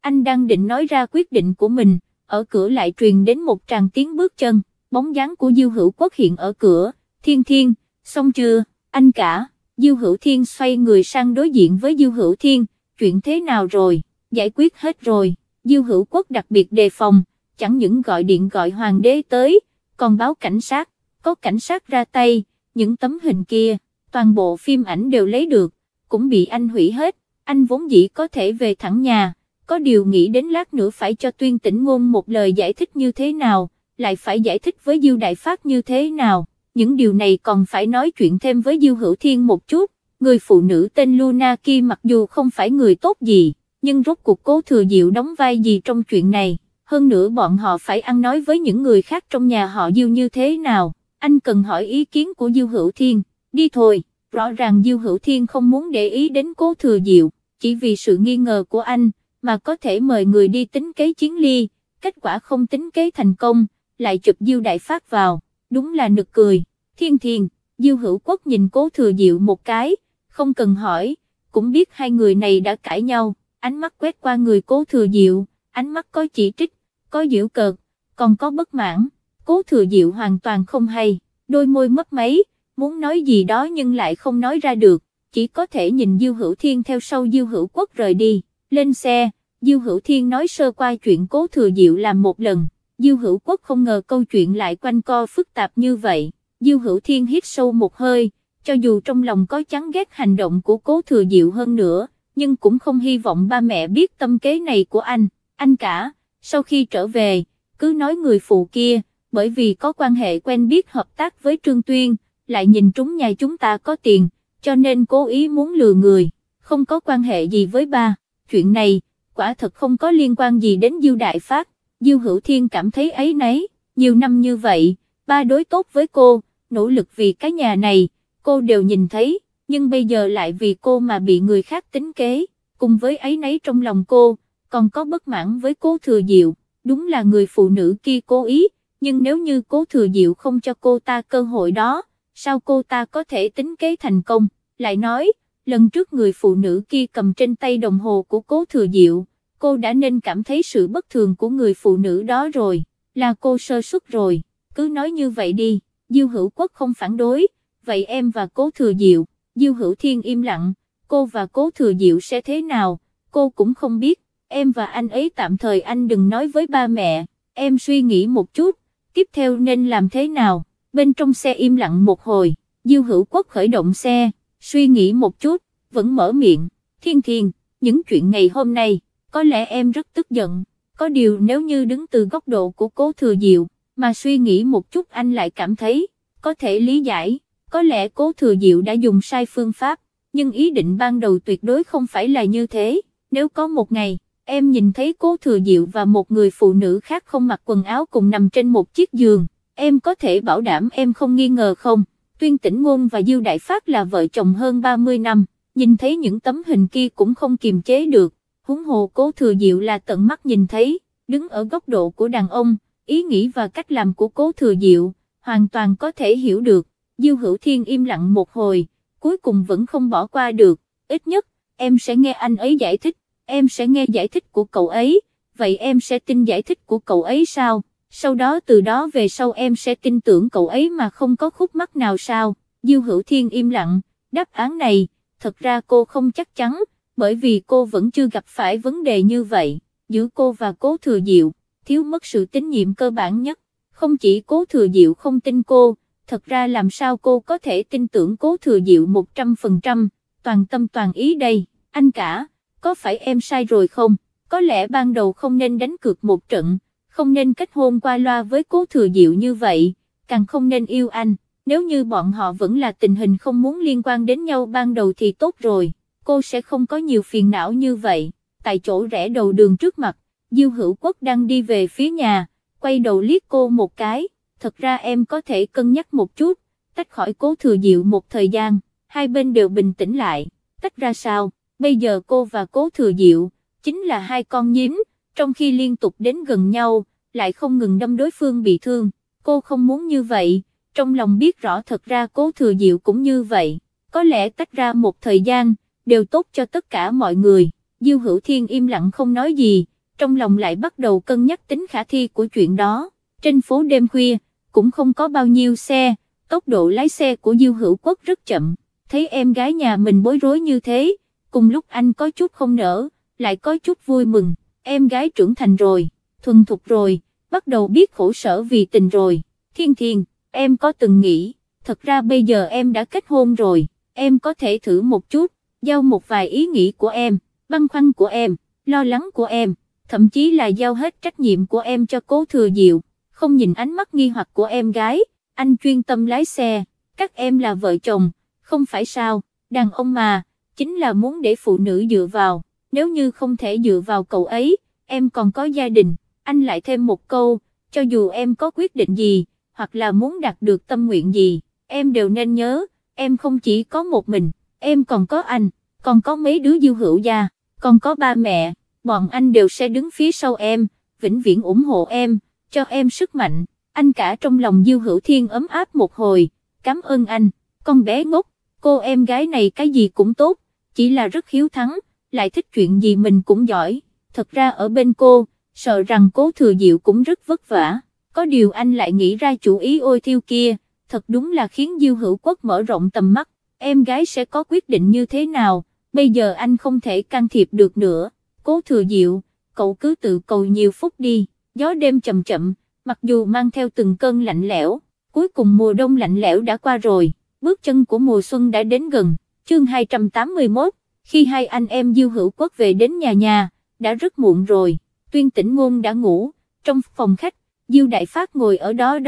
anh đang định nói ra quyết định của mình, ở cửa lại truyền đến một tràng tiếng bước chân, bóng dáng của Diêu Hữu Quốc hiện ở cửa. Thiên Thiên, xong chưa, anh cả? Diêu Hữu Thiên xoay người sang đối diện với Diêu Hữu Thiên, chuyện thế nào rồi? Giải quyết hết rồi. Diêu Hữu Quốc đặc biệt đề phòng, chẳng những gọi điện gọi hoàng đế tới, còn báo cảnh sát, có cảnh sát ra tay, những tấm hình kia, toàn bộ phim ảnh đều lấy được, cũng bị anh hủy hết. Anh vốn dĩ có thể về thẳng nhà, có điều nghĩ đến lát nữa phải cho Tuyên Tĩnh Ngôn một lời giải thích như thế nào, lại phải giải thích với Diêu Đại Phát như thế nào, những điều này còn phải nói chuyện thêm với Diêu Hữu Thiên một chút. Người phụ nữ tên Luna kia mặc dù không phải người tốt gì, nhưng rốt cuộc Cố Thừa Diệu đóng vai gì trong chuyện này, hơn nữa bọn họ phải ăn nói với những người khác trong nhà họ Diêu như thế nào, anh cần hỏi ý kiến của Diêu Hữu Thiên. Đi thôi. Rõ ràng Diêu Hữu Thiên không muốn để ý đến Cố Thừa Diệu, chỉ vì sự nghi ngờ của anh mà có thể mời người đi tính kế Chiến Ly, kết quả không tính kế thành công, lại chụp Diêu Đại Phát vào, đúng là nực cười. Thiên Thiên, Diêu Hữu Quốc nhìn Cố Thừa Diệu một cái, không cần hỏi, cũng biết hai người này đã cãi nhau, ánh mắt quét qua người Cố Thừa Diệu, ánh mắt có chỉ trích, có giễu cợt, còn có bất mãn. Cố Thừa Diệu hoàn toàn không hay, đôi môi mấp máy, muốn nói gì đó nhưng lại không nói ra được, chỉ có thể nhìn Diêu Hữu Thiên theo sau Diêu Hữu Quốc rời đi. Lên xe, Diêu Hữu Thiên nói sơ qua chuyện Cố Thừa Diệu làm một lần. Diêu Hữu Quốc không ngờ câu chuyện lại quanh co phức tạp như vậy. Diêu Hữu Thiên hít sâu một hơi, cho dù trong lòng có chán ghét hành động của Cố Thừa Diệu hơn nữa, nhưng cũng không hy vọng ba mẹ biết tâm kế này của anh. Anh cả, sau khi trở về, cứ nói người phụ kia, bởi vì có quan hệ quen biết hợp tác với Trương Tuyên, lại nhìn trúng nhà chúng ta có tiền, cho nên cố ý muốn lừa người, không có quan hệ gì với ba. Chuyện này, quả thật không có liên quan gì đến Diêu Đại Phát. Diêu Hữu Thiên cảm thấy áy náy, nhiều năm như vậy, ba đối tốt với cô, nỗ lực vì cái nhà này, cô đều nhìn thấy, nhưng bây giờ lại vì cô mà bị người khác tính kế, cùng với áy náy trong lòng cô, còn có bất mãn với Cố Thừa Diệu, đúng là người phụ nữ kia cố ý, nhưng nếu như Cố Thừa Diệu không cho cô ta cơ hội đó, sao cô ta có thể tính kế thành công? Lại nói, lần trước người phụ nữ kia cầm trên tay đồng hồ của Cố Thừa Diệu, cô đã nên cảm thấy sự bất thường của người phụ nữ đó rồi, là cô sơ suất rồi, cứ nói như vậy đi. Diêu Hữu Quốc không phản đối, vậy em và Cố Thừa Diệu? Diêu Hữu Thiên im lặng, cô và Cố Thừa Diệu sẽ thế nào, cô cũng không biết, em và anh ấy tạm thời anh đừng nói với ba mẹ, em suy nghĩ một chút, tiếp theo nên làm thế nào. Bên trong xe im lặng một hồi, Diêu Hữu Quốc khởi động xe, suy nghĩ một chút, vẫn mở miệng. Thiên Thiên, những chuyện ngày hôm nay, có lẽ em rất tức giận, có điều nếu như đứng từ góc độ của Cố Thừa Diệu, mà suy nghĩ một chút anh lại cảm thấy, có thể lý giải, có lẽ Cố Thừa Diệu đã dùng sai phương pháp, nhưng ý định ban đầu tuyệt đối không phải là như thế. Nếu có một ngày, em nhìn thấy Cố Thừa Diệu và một người phụ nữ khác không mặc quần áo cùng nằm trên một chiếc giường, em có thể bảo đảm em không nghi ngờ không? Tuyên Tĩnh Ngôn và Diêu Đại Phát là vợ chồng hơn 30 năm, nhìn thấy những tấm hình kia cũng không kiềm chế được, huống hồ Cố Thừa Diệu là tận mắt nhìn thấy. Đứng ở góc độ của đàn ông, ý nghĩ và cách làm của Cố Thừa Diệu, hoàn toàn có thể hiểu được. Diêu Hữu Thiên im lặng một hồi, cuối cùng vẫn không bỏ qua được, ít nhất, em sẽ nghe anh ấy giải thích, em sẽ nghe giải thích của cậu ấy, vậy em sẽ tin giải thích của cậu ấy sao? Sau đó từ đó về sau em sẽ tin tưởng cậu ấy mà không có khúc mắc nào sao? Diêu Hữu Thiên im lặng, đáp án này, thật ra cô không chắc chắn, bởi vì cô vẫn chưa gặp phải vấn đề như vậy, giữa cô và Cố Thừa Diệu, thiếu mất sự tín nhiệm cơ bản nhất, không chỉ Cố Thừa Diệu không tin cô, thật ra làm sao cô có thể tin tưởng Cố Thừa Diệu 100%, toàn tâm toàn ý đây. Anh cả, có phải em sai rồi không? Có lẽ ban đầu không nên đánh cược một trận, không nên kết hôn qua loa với Cố Thừa Diệu như vậy, càng không nên yêu anh, nếu như bọn họ vẫn là tình hình không muốn liên quan đến nhau ban đầu thì tốt rồi, cô sẽ không có nhiều phiền não như vậy. Tại chỗ rẽ đầu đường trước mặt, Diêu Hữu Quốc đang đi về phía nhà, quay đầu liếc cô một cái, thật ra em có thể cân nhắc một chút, tách khỏi Cố Thừa Diệu một thời gian, hai bên đều bình tĩnh lại, tách ra sao, bây giờ cô và Cố Thừa Diệu, chính là hai con nhím, trong khi liên tục đến gần nhau, lại không ngừng đâm đối phương bị thương, cô không muốn như vậy, trong lòng biết rõ thật ra Cố Thừa Diệu cũng như vậy, có lẽ tách ra một thời gian, đều tốt cho tất cả mọi người. Diêu Hữu Thiên im lặng không nói gì, trong lòng lại bắt đầu cân nhắc tính khả thi của chuyện đó, trên phố đêm khuya, cũng không có bao nhiêu xe, tốc độ lái xe của Diêu Hữu Quốc rất chậm, thấy em gái nhà mình bối rối như thế, cùng lúc anh có chút không nỡ, lại có chút vui mừng, em gái trưởng thành rồi, thuần thục rồi, bắt đầu biết khổ sở vì tình rồi. Thiên Thiên, em có từng nghĩ, thật ra bây giờ em đã kết hôn rồi, em có thể thử một chút, giao một vài ý nghĩ của em, băn khoăn của em, lo lắng của em, thậm chí là giao hết trách nhiệm của em cho Cố Thừa Diệu, không nhìn ánh mắt nghi hoặc của em gái, anh chuyên tâm lái xe, các em là vợ chồng, không phải sao, đàn ông mà, chính là muốn để phụ nữ dựa vào, nếu như không thể dựa vào cậu ấy, em còn có gia đình. Anh lại thêm một câu, cho dù em có quyết định gì, hoặc là muốn đạt được tâm nguyện gì, em đều nên nhớ, em không chỉ có một mình, em còn có anh, còn có mấy đứa Diêu Hữu gia, còn có ba mẹ, bọn anh đều sẽ đứng phía sau em, vĩnh viễn ủng hộ em, cho em sức mạnh. Anh cả trong lòng Diêu Hữu Thiên ấm áp một hồi, cảm ơn anh, con bé ngốc, cô em gái này cái gì cũng tốt, chỉ là rất hiếu thắng, lại thích chuyện gì mình cũng giỏi, thật ra ở bên cô, sợ rằng Cố Thừa Diệu cũng rất vất vả, có điều anh lại nghĩ ra chủ ý ôi thiêu kia, thật đúng là khiến Diêu Hữu Quốc mở rộng tầm mắt, em gái sẽ có quyết định như thế nào, bây giờ anh không thể can thiệp được nữa. Cố Thừa Diệu, cậu cứ tự cầu nhiều phúc đi, gió đêm chậm chậm, mặc dù mang theo từng cơn lạnh lẽo, cuối cùng mùa đông lạnh lẽo đã qua rồi, bước chân của mùa xuân đã đến gần. Chương 281, khi hai anh em Diêu Hữu Quốc về đến nhà, đã rất muộn rồi. Tuyên Tĩnh Ngôn đã ngủ, trong phòng khách, Diêu Đại Phát ngồi ở đó,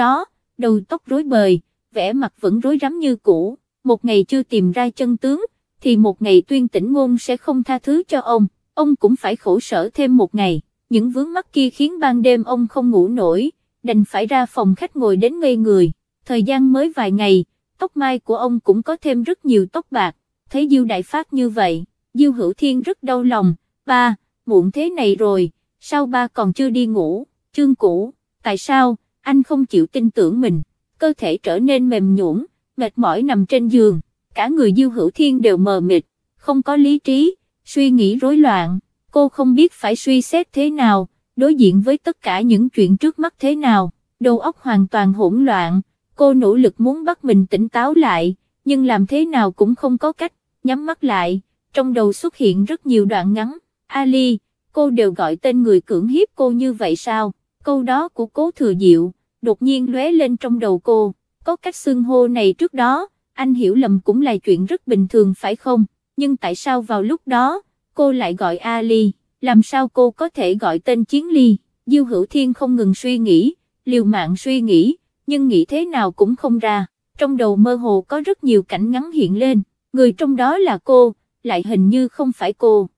đầu tóc rối bời, vẻ mặt vẫn rối rắm như cũ, một ngày chưa tìm ra chân tướng, thì một ngày Tuyên Tĩnh Ngôn sẽ không tha thứ cho ông cũng phải khổ sở thêm một ngày, những vướng mắc kia khiến ban đêm ông không ngủ nổi, đành phải ra phòng khách ngồi đến ngây người, thời gian mới vài ngày, tóc mai của ông cũng có thêm rất nhiều tóc bạc, thấy Diêu Đại Phát như vậy, Diêu Hữu Thiên rất đau lòng, ba, muộn thế này rồi. Sao ba còn chưa đi ngủ? Chương cũ, tại sao, anh không chịu tin tưởng mình, cơ thể trở nên mềm nhũn, mệt mỏi nằm trên giường, cả người Diêu Hữu Thiên đều mờ mịt, không có lý trí, suy nghĩ rối loạn, cô không biết phải suy xét thế nào, đối diện với tất cả những chuyện trước mắt thế nào, đầu óc hoàn toàn hỗn loạn, cô nỗ lực muốn bắt mình tỉnh táo lại, nhưng làm thế nào cũng không có cách, nhắm mắt lại, trong đầu xuất hiện rất nhiều đoạn ngắn, Ali, cô đều gọi tên người cưỡng hiếp cô như vậy sao, câu đó của Cố Thừa Diệu, đột nhiên lóe lên trong đầu cô, có cách xưng hô này trước đó, anh hiểu lầm cũng là chuyện rất bình thường phải không, nhưng tại sao vào lúc đó, cô lại gọi Ali, làm sao cô có thể gọi tên Chiến Ly, Diêu Hữu Thiên không ngừng suy nghĩ, liều mạng suy nghĩ, nhưng nghĩ thế nào cũng không ra, trong đầu mơ hồ có rất nhiều cảnh ngắn hiện lên, người trong đó là cô, lại hình như không phải cô.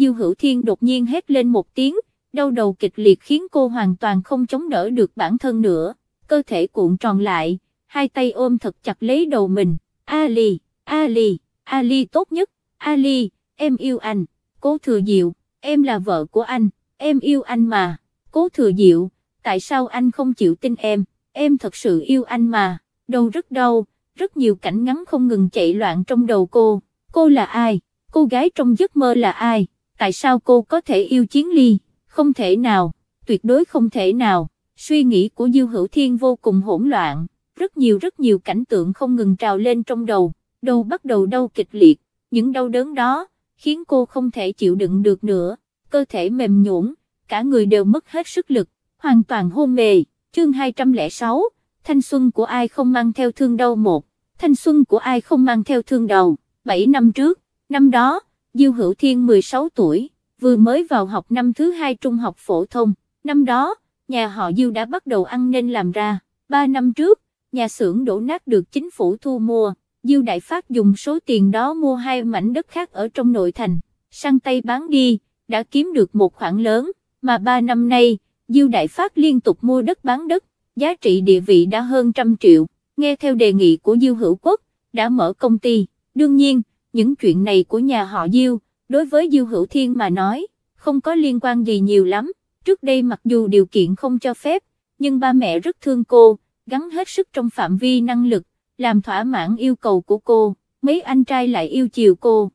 Diêu Hữu Thiên đột nhiên hét lên một tiếng, đau đầu kịch liệt khiến cô hoàn toàn không chống đỡ được bản thân nữa, cơ thể cuộn tròn lại, hai tay ôm thật chặt lấy đầu mình, Ali, Ali, Ali tốt nhất, Ali, em yêu anh, Cố Thừa Diệu, em là vợ của anh, em yêu anh mà, Cố Thừa Diệu, tại sao anh không chịu tin em thật sự yêu anh mà, đầu rất đau, rất nhiều cảnh ngắn không ngừng chạy loạn trong đầu cô là ai? Cô gái trong giấc mơ là ai, tại sao cô có thể yêu Chiến Ly, không thể nào, tuyệt đối không thể nào, suy nghĩ của Diêu Hữu Thiên vô cùng hỗn loạn, rất nhiều cảnh tượng không ngừng trào lên trong đầu, đầu bắt đầu đau kịch liệt, những đau đớn đó, khiến cô không thể chịu đựng được nữa, cơ thể mềm nhũn, cả người đều mất hết sức lực, hoàn toàn hôn mê. Chương 206, thanh xuân của ai không mang theo thương đau một, thanh xuân của ai không mang theo thương đau, 7 năm trước. Năm đó, Diêu Hữu Thiên 16 tuổi, vừa mới vào học năm thứ hai trung học phổ thông, năm đó, nhà họ Diêu đã bắt đầu ăn nên làm ra, 3 năm trước, nhà xưởng đổ nát được chính phủ thu mua, Diêu Đại Phát dùng số tiền đó mua hai mảnh đất khác ở trong nội thành, sang tay bán đi, đã kiếm được một khoản lớn, mà 3 năm nay, Diêu Đại Phát liên tục mua đất bán đất, giá trị địa vị đã hơn 100 triệu, nghe theo đề nghị của Diêu Hữu Quốc, đã mở công ty. Đương nhiên, những chuyện này của nhà họ Diêu, đối với Diêu Hữu Thiên mà nói, không có liên quan gì nhiều lắm. Trước đây mặc dù điều kiện không cho phép, nhưng ba mẹ rất thương cô, gắng hết sức trong phạm vi năng lực, làm thỏa mãn yêu cầu của cô, mấy anh trai lại yêu chiều cô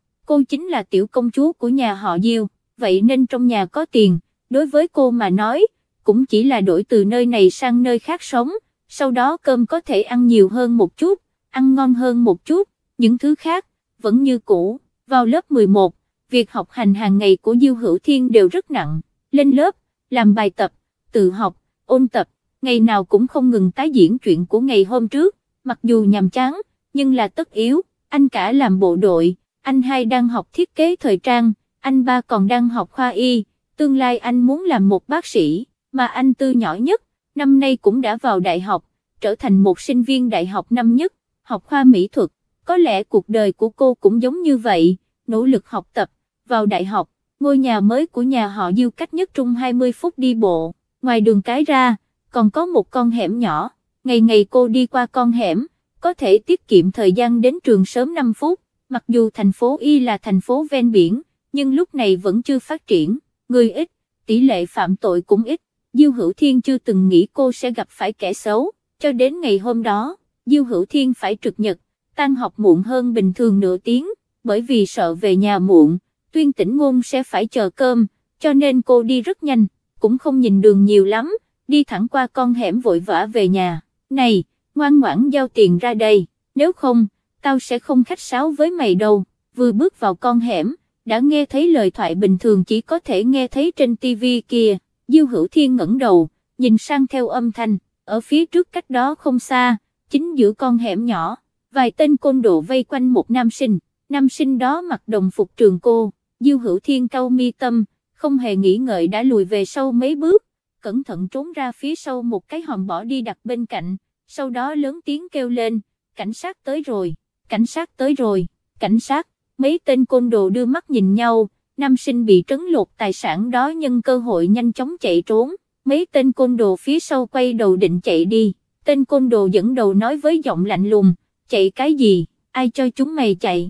chính là tiểu công chúa của nhà họ Diêu, vậy nên trong nhà có tiền, đối với cô mà nói, cũng chỉ là đổi từ nơi này sang nơi khác sống, sau đó cơm có thể ăn nhiều hơn một chút, ăn ngon hơn một chút, những thứ khác, vẫn như cũ. Vào lớp 11, việc học hành hàng ngày của Diêu Hữu Thiên đều rất nặng, lên lớp, làm bài tập, tự học, ôn tập, ngày nào cũng không ngừng tái diễn chuyện của ngày hôm trước, mặc dù nhàm chán, nhưng là tất yếu, anh cả làm bộ đội, anh hai đang học thiết kế thời trang, anh ba còn đang học khoa y, tương lai anh muốn làm một bác sĩ, mà anh tư nhỏ nhất, năm nay cũng đã vào đại học, trở thành một sinh viên đại học năm nhất, học khoa mỹ thuật, có lẽ cuộc đời của cô cũng giống như vậy, nỗ lực học tập, vào đại học. Ngôi nhà mới của nhà họ Diêu cách nhất trung 20 phút đi bộ, ngoài đường cái ra, còn có một con hẻm nhỏ, ngày ngày cô đi qua con hẻm, có thể tiết kiệm thời gian đến trường sớm 5 phút, mặc dù thành phố Y là thành phố ven biển, nhưng lúc này vẫn chưa phát triển, người ít, tỷ lệ phạm tội cũng ít, Diêu Hữu Thiên chưa từng nghĩ cô sẽ gặp phải kẻ xấu, cho đến ngày hôm đó, Diêu Hữu Thiên phải trực nhật, tan học muộn hơn bình thường nửa tiếng, bởi vì sợ về nhà muộn. Tuyên Tĩnh Ngôn sẽ phải chờ cơm, cho nên cô đi rất nhanh, cũng không nhìn đường nhiều lắm, đi thẳng qua con hẻm vội vã về nhà. Này, ngoan ngoãn giao tiền ra đây, nếu không, tao sẽ không khách sáo với mày đâu. Vừa bước vào con hẻm, đã nghe thấy lời thoại bình thường chỉ có thể nghe thấy trên TV kia. Diêu Hữu Thiên ngẩng đầu, nhìn sang theo âm thanh, ở phía trước cách đó không xa, chính giữa con hẻm nhỏ, vài tên côn đồ vây quanh một nam sinh đó mặc đồng phục trường cô. Diêu Hữu Thiên cau mi tâm, không hề nghĩ ngợi đã lùi về sau mấy bước, cẩn thận trốn ra phía sau một cái hòm bỏ đi đặt bên cạnh, sau đó lớn tiếng kêu lên, cảnh sát tới rồi, cảnh sát tới rồi, cảnh sát. Mấy tên côn đồ đưa mắt nhìn nhau, nam sinh bị trấn lột tài sản đó nhân cơ hội nhanh chóng chạy trốn, mấy tên côn đồ phía sau quay đầu định chạy đi, tên côn đồ dẫn đầu nói với giọng lạnh lùng, chạy cái gì, ai cho chúng mày chạy,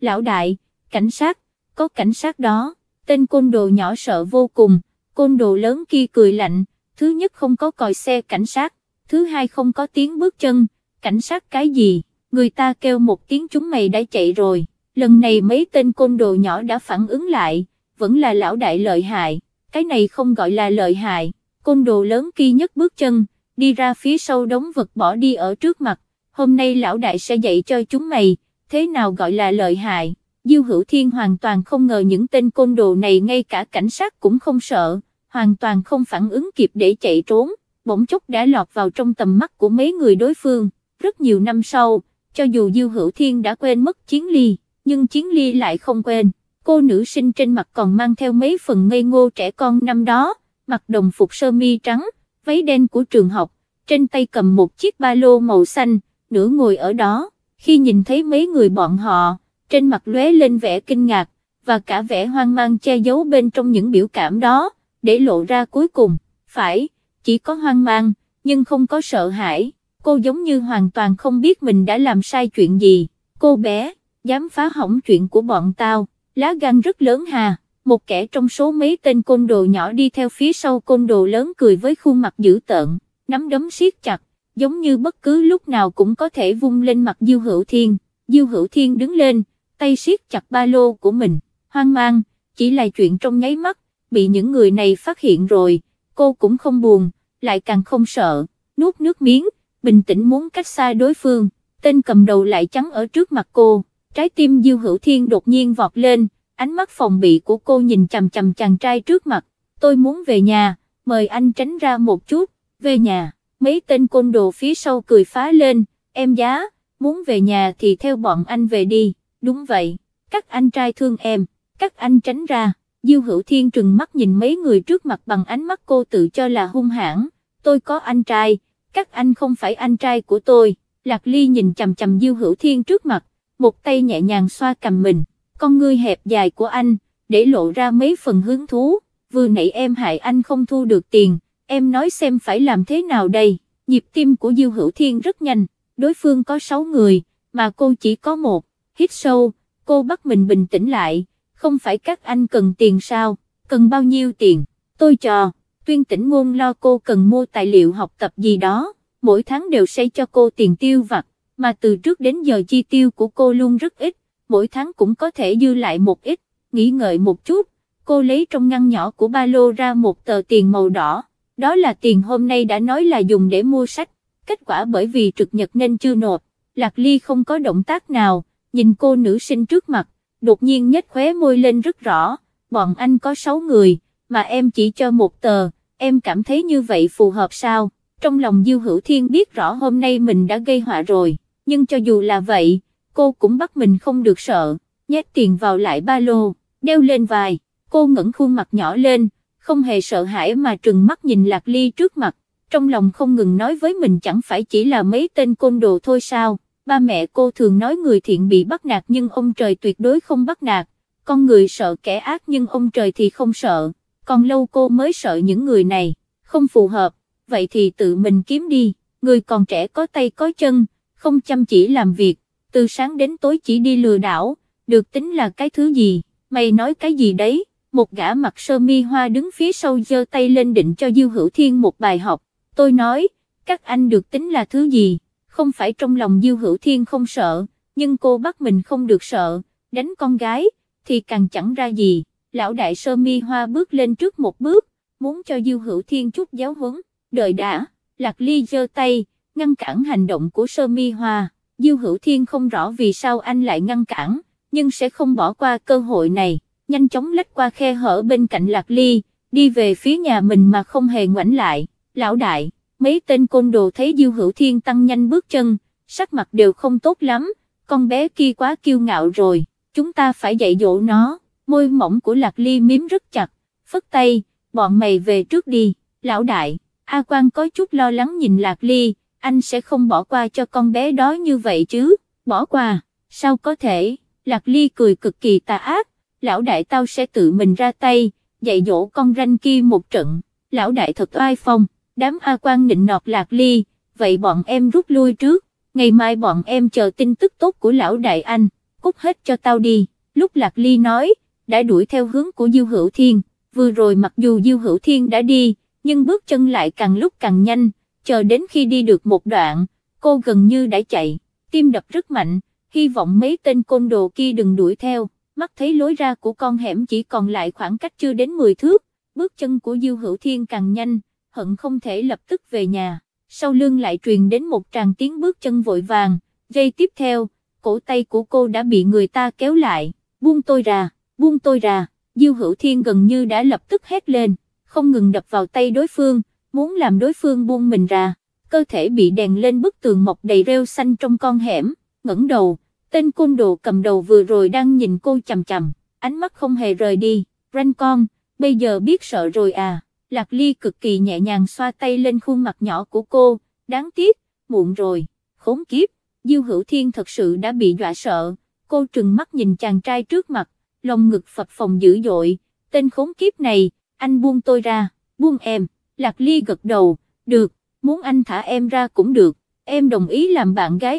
lão đại, cảnh sát. Có cảnh sát đó, tên côn đồ nhỏ sợ vô cùng, côn đồ lớn kia cười lạnh, thứ nhất không có còi xe cảnh sát, thứ hai không có tiếng bước chân, cảnh sát cái gì, người ta kêu một tiếng chúng mày đã chạy rồi. Lần này mấy tên côn đồ nhỏ đã phản ứng lại, vẫn là lão đại lợi hại, cái này không gọi là lợi hại, côn đồ lớn kia nhấc bước chân, đi ra phía sau đống vật bỏ đi ở trước mặt, hôm nay lão đại sẽ dạy cho chúng mày, thế nào gọi là lợi hại. Diêu Hữu Thiên hoàn toàn không ngờ những tên côn đồ này ngay cả cảnh sát cũng không sợ, hoàn toàn không phản ứng kịp để chạy trốn, bỗng chốc đã lọt vào trong tầm mắt của mấy người đối phương. Rất nhiều năm sau, cho dù Diêu Hữu Thiên đã quên mất Chiến Ly, nhưng Chiến Ly lại không quên, cô nữ sinh trên mặt còn mang theo mấy phần ngây ngô trẻ con năm đó, mặc đồng phục sơ mi trắng, váy đen của trường học, trên tay cầm một chiếc ba lô màu xanh, nửa ngồi ở đó, khi nhìn thấy mấy người bọn họ, trên mặt lóe lên vẻ kinh ngạc, và cả vẻ hoang mang che giấu bên trong những biểu cảm đó, để lộ ra cuối cùng, phải, chỉ có hoang mang, nhưng không có sợ hãi, cô giống như hoàn toàn không biết mình đã làm sai chuyện gì, cô bé, dám phá hỏng chuyện của bọn tao, lá gan rất lớn hà. Một kẻ trong số mấy tên côn đồ nhỏ đi theo phía sau côn đồ lớn cười với khuôn mặt dữ tợn, nắm đấm siết chặt, giống như bất cứ lúc nào cũng có thể vung lên mặt Diêu Hữu Thiên. Diêu Hữu Thiên đứng lên, tay siết chặt ba lô của mình, hoang mang, chỉ là chuyện trong nháy mắt, bị những người này phát hiện rồi, cô cũng không buồn, lại càng không sợ, nuốt nước miếng, bình tĩnh muốn cách xa đối phương, tên cầm đầu lại chắn ở trước mặt cô, trái tim Diêu Hữu Thiên đột nhiên vọt lên, ánh mắt phòng bị của cô nhìn chằm chằm chàng trai trước mặt, tôi muốn về nhà, mời anh tránh ra một chút, về nhà. Mấy tên côn đồ phía sau cười phá lên, em giá, muốn về nhà thì theo bọn anh về đi. Đúng vậy, các anh trai thương em, các anh tránh ra. Diêu Hữu Thiên trừng mắt nhìn mấy người trước mặt bằng ánh mắt cô tự cho là hung hãn. Tôi có anh trai, các anh không phải anh trai của tôi. Lạc Ly nhìn chằm chằm Diêu Hữu Thiên trước mặt, một tay nhẹ nhàng xoa cằm mình, con ngươi hẹp dài của anh, để lộ ra mấy phần hứng thú. vừa nãy em hại anh không thu được tiền, em nói xem phải làm thế nào đây. Nhịp tim của Diêu Hữu Thiên rất nhanh, đối phương có 6 người, mà cô chỉ có một. Hít sâu, cô bắt mình bình tĩnh lại, không phải các anh cần tiền sao, cần bao nhiêu tiền, tôi cho. Tuyên Tĩnh Ngôn lo cô cần mua tài liệu học tập gì đó, mỗi tháng đều sẽ cho cô tiền tiêu vặt, mà từ trước đến giờ chi tiêu của cô luôn rất ít, mỗi tháng cũng có thể dư lại một ít. Nghĩ ngợi một chút, cô lấy trong ngăn nhỏ của ba lô ra một tờ tiền màu đỏ, đó là tiền hôm nay đã nói là dùng để mua sách, kết quả bởi vì trực nhật nên chưa nộp. Lạc Ly không có động tác nào, nhìn cô nữ sinh trước mặt, đột nhiên nhếch khóe môi lên rất rõ, bọn anh có 6 người, mà em chỉ cho một tờ, em cảm thấy như vậy phù hợp sao? Trong lòng Diêu Hữu Thiên biết rõ hôm nay mình đã gây họa rồi, nhưng cho dù là vậy, cô cũng bắt mình không được sợ, nhét tiền vào lại ba lô, đeo lên vai, cô ngẩng khuôn mặt nhỏ lên, không hề sợ hãi mà trừng mắt nhìn Lạc Ly trước mặt, trong lòng không ngừng nói với mình chẳng phải chỉ là mấy tên côn đồ thôi sao? Ba mẹ cô thường nói người thiện bị bắt nạt nhưng ông trời tuyệt đối không bắt nạt, con người sợ kẻ ác nhưng ông trời thì không sợ, còn lâu cô mới sợ những người này, không phù hợp, vậy thì tự mình kiếm đi, người còn trẻ có tay có chân, không chăm chỉ làm việc, từ sáng đến tối chỉ đi lừa đảo, được tính là cái thứ gì, mày nói cái gì đấy? Một gã mặc sơ mi hoa đứng phía sau giơ tay lên định cho Diêu Hữu Thiên một bài học, tôi nói, các anh được tính là thứ gì? Không phải trong lòng Diêu Hữu Thiên không sợ, nhưng cô bắt mình không được sợ, đánh con gái, thì càng chẳng ra gì. Lão đại sơ mi hoa bước lên trước một bước, muốn cho Diêu Hữu Thiên chút giáo huấn, đợi đã, Lạc Ly giơ tay, ngăn cản hành động của sơ mi hoa. Diêu Hữu Thiên không rõ vì sao anh lại ngăn cản, nhưng sẽ không bỏ qua cơ hội này, nhanh chóng lách qua khe hở bên cạnh Lạc Ly, đi về phía nhà mình mà không hề ngoảnh lại. Lão đại, mấy tên côn đồ thấy Diêu Hữu Thiên tăng nhanh bước chân, sắc mặt đều không tốt lắm, con bé kia quá kiêu ngạo rồi, chúng ta phải dạy dỗ nó. Môi mỏng của Lạc Ly miếm rất chặt, phất tay, bọn mày về trước đi. Lão đại, A Quang có chút lo lắng nhìn Lạc Ly, anh sẽ không bỏ qua cho con bé đó như vậy chứ? Bỏ qua, sao có thể? Lạc Ly cười cực kỳ tà ác, lão đại tao sẽ tự mình ra tay, dạy dỗ con ranh kia một trận. Lão đại thật oai phong. Đám A Quang nịnh nọt Lạc Ly, vậy bọn em rút lui trước, ngày mai bọn em chờ tin tức tốt của lão đại anh, cút hết cho tao đi. Lúc Lạc Ly nói, đã đuổi theo hướng của Diêu Hữu Thiên, vừa rồi mặc dù Diêu Hữu Thiên đã đi, nhưng bước chân lại càng lúc càng nhanh, chờ đến khi đi được một đoạn, cô gần như đã chạy, tim đập rất mạnh, hy vọng mấy tên côn đồ kia đừng đuổi theo. Mắt thấy lối ra của con hẻm chỉ còn lại khoảng cách chưa đến 10 thước, bước chân của Diêu Hữu Thiên càng nhanh, hận không thể lập tức về nhà. Sau lưng lại truyền đến một tràng tiếng bước chân vội vàng, giây tiếp theo, cổ tay của cô đã bị người ta kéo lại. Buông tôi ra, buông tôi ra. Diêu Hữu Thiên gần như đã lập tức hét lên, không ngừng đập vào tay đối phương, muốn làm đối phương buông mình ra. Cơ thể bị đèn lên bức tường mọc đầy rêu xanh trong con hẻm, ngẩng đầu, tên côn đồ cầm đầu vừa rồi đang nhìn cô chằm chằm, ánh mắt không hề rời đi. Ranh con, bây giờ biết sợ rồi à? Lạc Ly cực kỳ nhẹ nhàng xoa tay lên khuôn mặt nhỏ của cô, đáng tiếc, muộn rồi, khốn kiếp. Diêu Hữu Thiên thật sự đã bị dọa sợ, cô trừng mắt nhìn chàng trai trước mặt, lồng ngực phập phồng dữ dội, tên khốn kiếp này, anh buông tôi ra. Buông em? Lạc Ly gật đầu, được, muốn anh thả em ra cũng được, em đồng ý làm bạn gái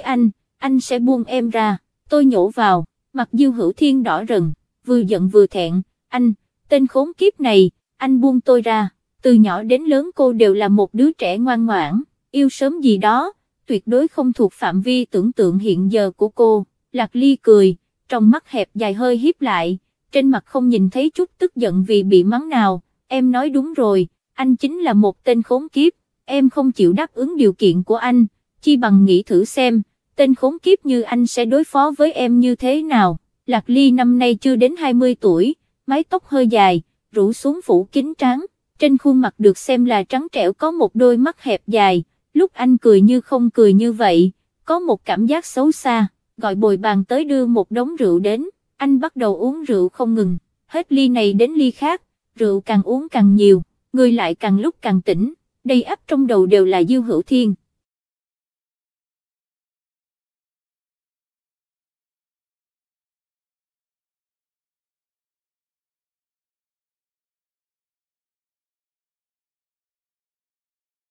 anh sẽ buông em ra. Tôi nhổ vào, mặt Diêu Hữu Thiên đỏ rần, vừa giận vừa thẹn, anh, tên khốn kiếp này, anh buông tôi ra. Từ nhỏ đến lớn cô đều là một đứa trẻ ngoan ngoãn, yêu sớm gì đó, tuyệt đối không thuộc phạm vi tưởng tượng hiện giờ của cô. Lạc Ly cười, trong mắt hẹp dài hơi híp lại, trên mặt không nhìn thấy chút tức giận vì bị mắng nào. Em nói đúng rồi, anh chính là một tên khốn kiếp, em không chịu đáp ứng điều kiện của anh, chi bằng nghĩ thử xem, tên khốn kiếp như anh sẽ đối phó với em như thế nào. Lạc Ly năm nay chưa đến 20 tuổi, mái tóc hơi dài, rủ xuống phủ kín trán. Trên khuôn mặt được xem là trắng trẻo có một đôi mắt hẹp dài, lúc anh cười như không cười như vậy, có một cảm giác xấu xa. Gọi bồi bàn tới đưa một đống rượu đến, anh bắt đầu uống rượu không ngừng, hết ly này đến ly khác, rượu càng uống càng nhiều, người lại càng lúc càng tỉnh, đầy ắp trong đầu đều là Diêu Hữu Thiên.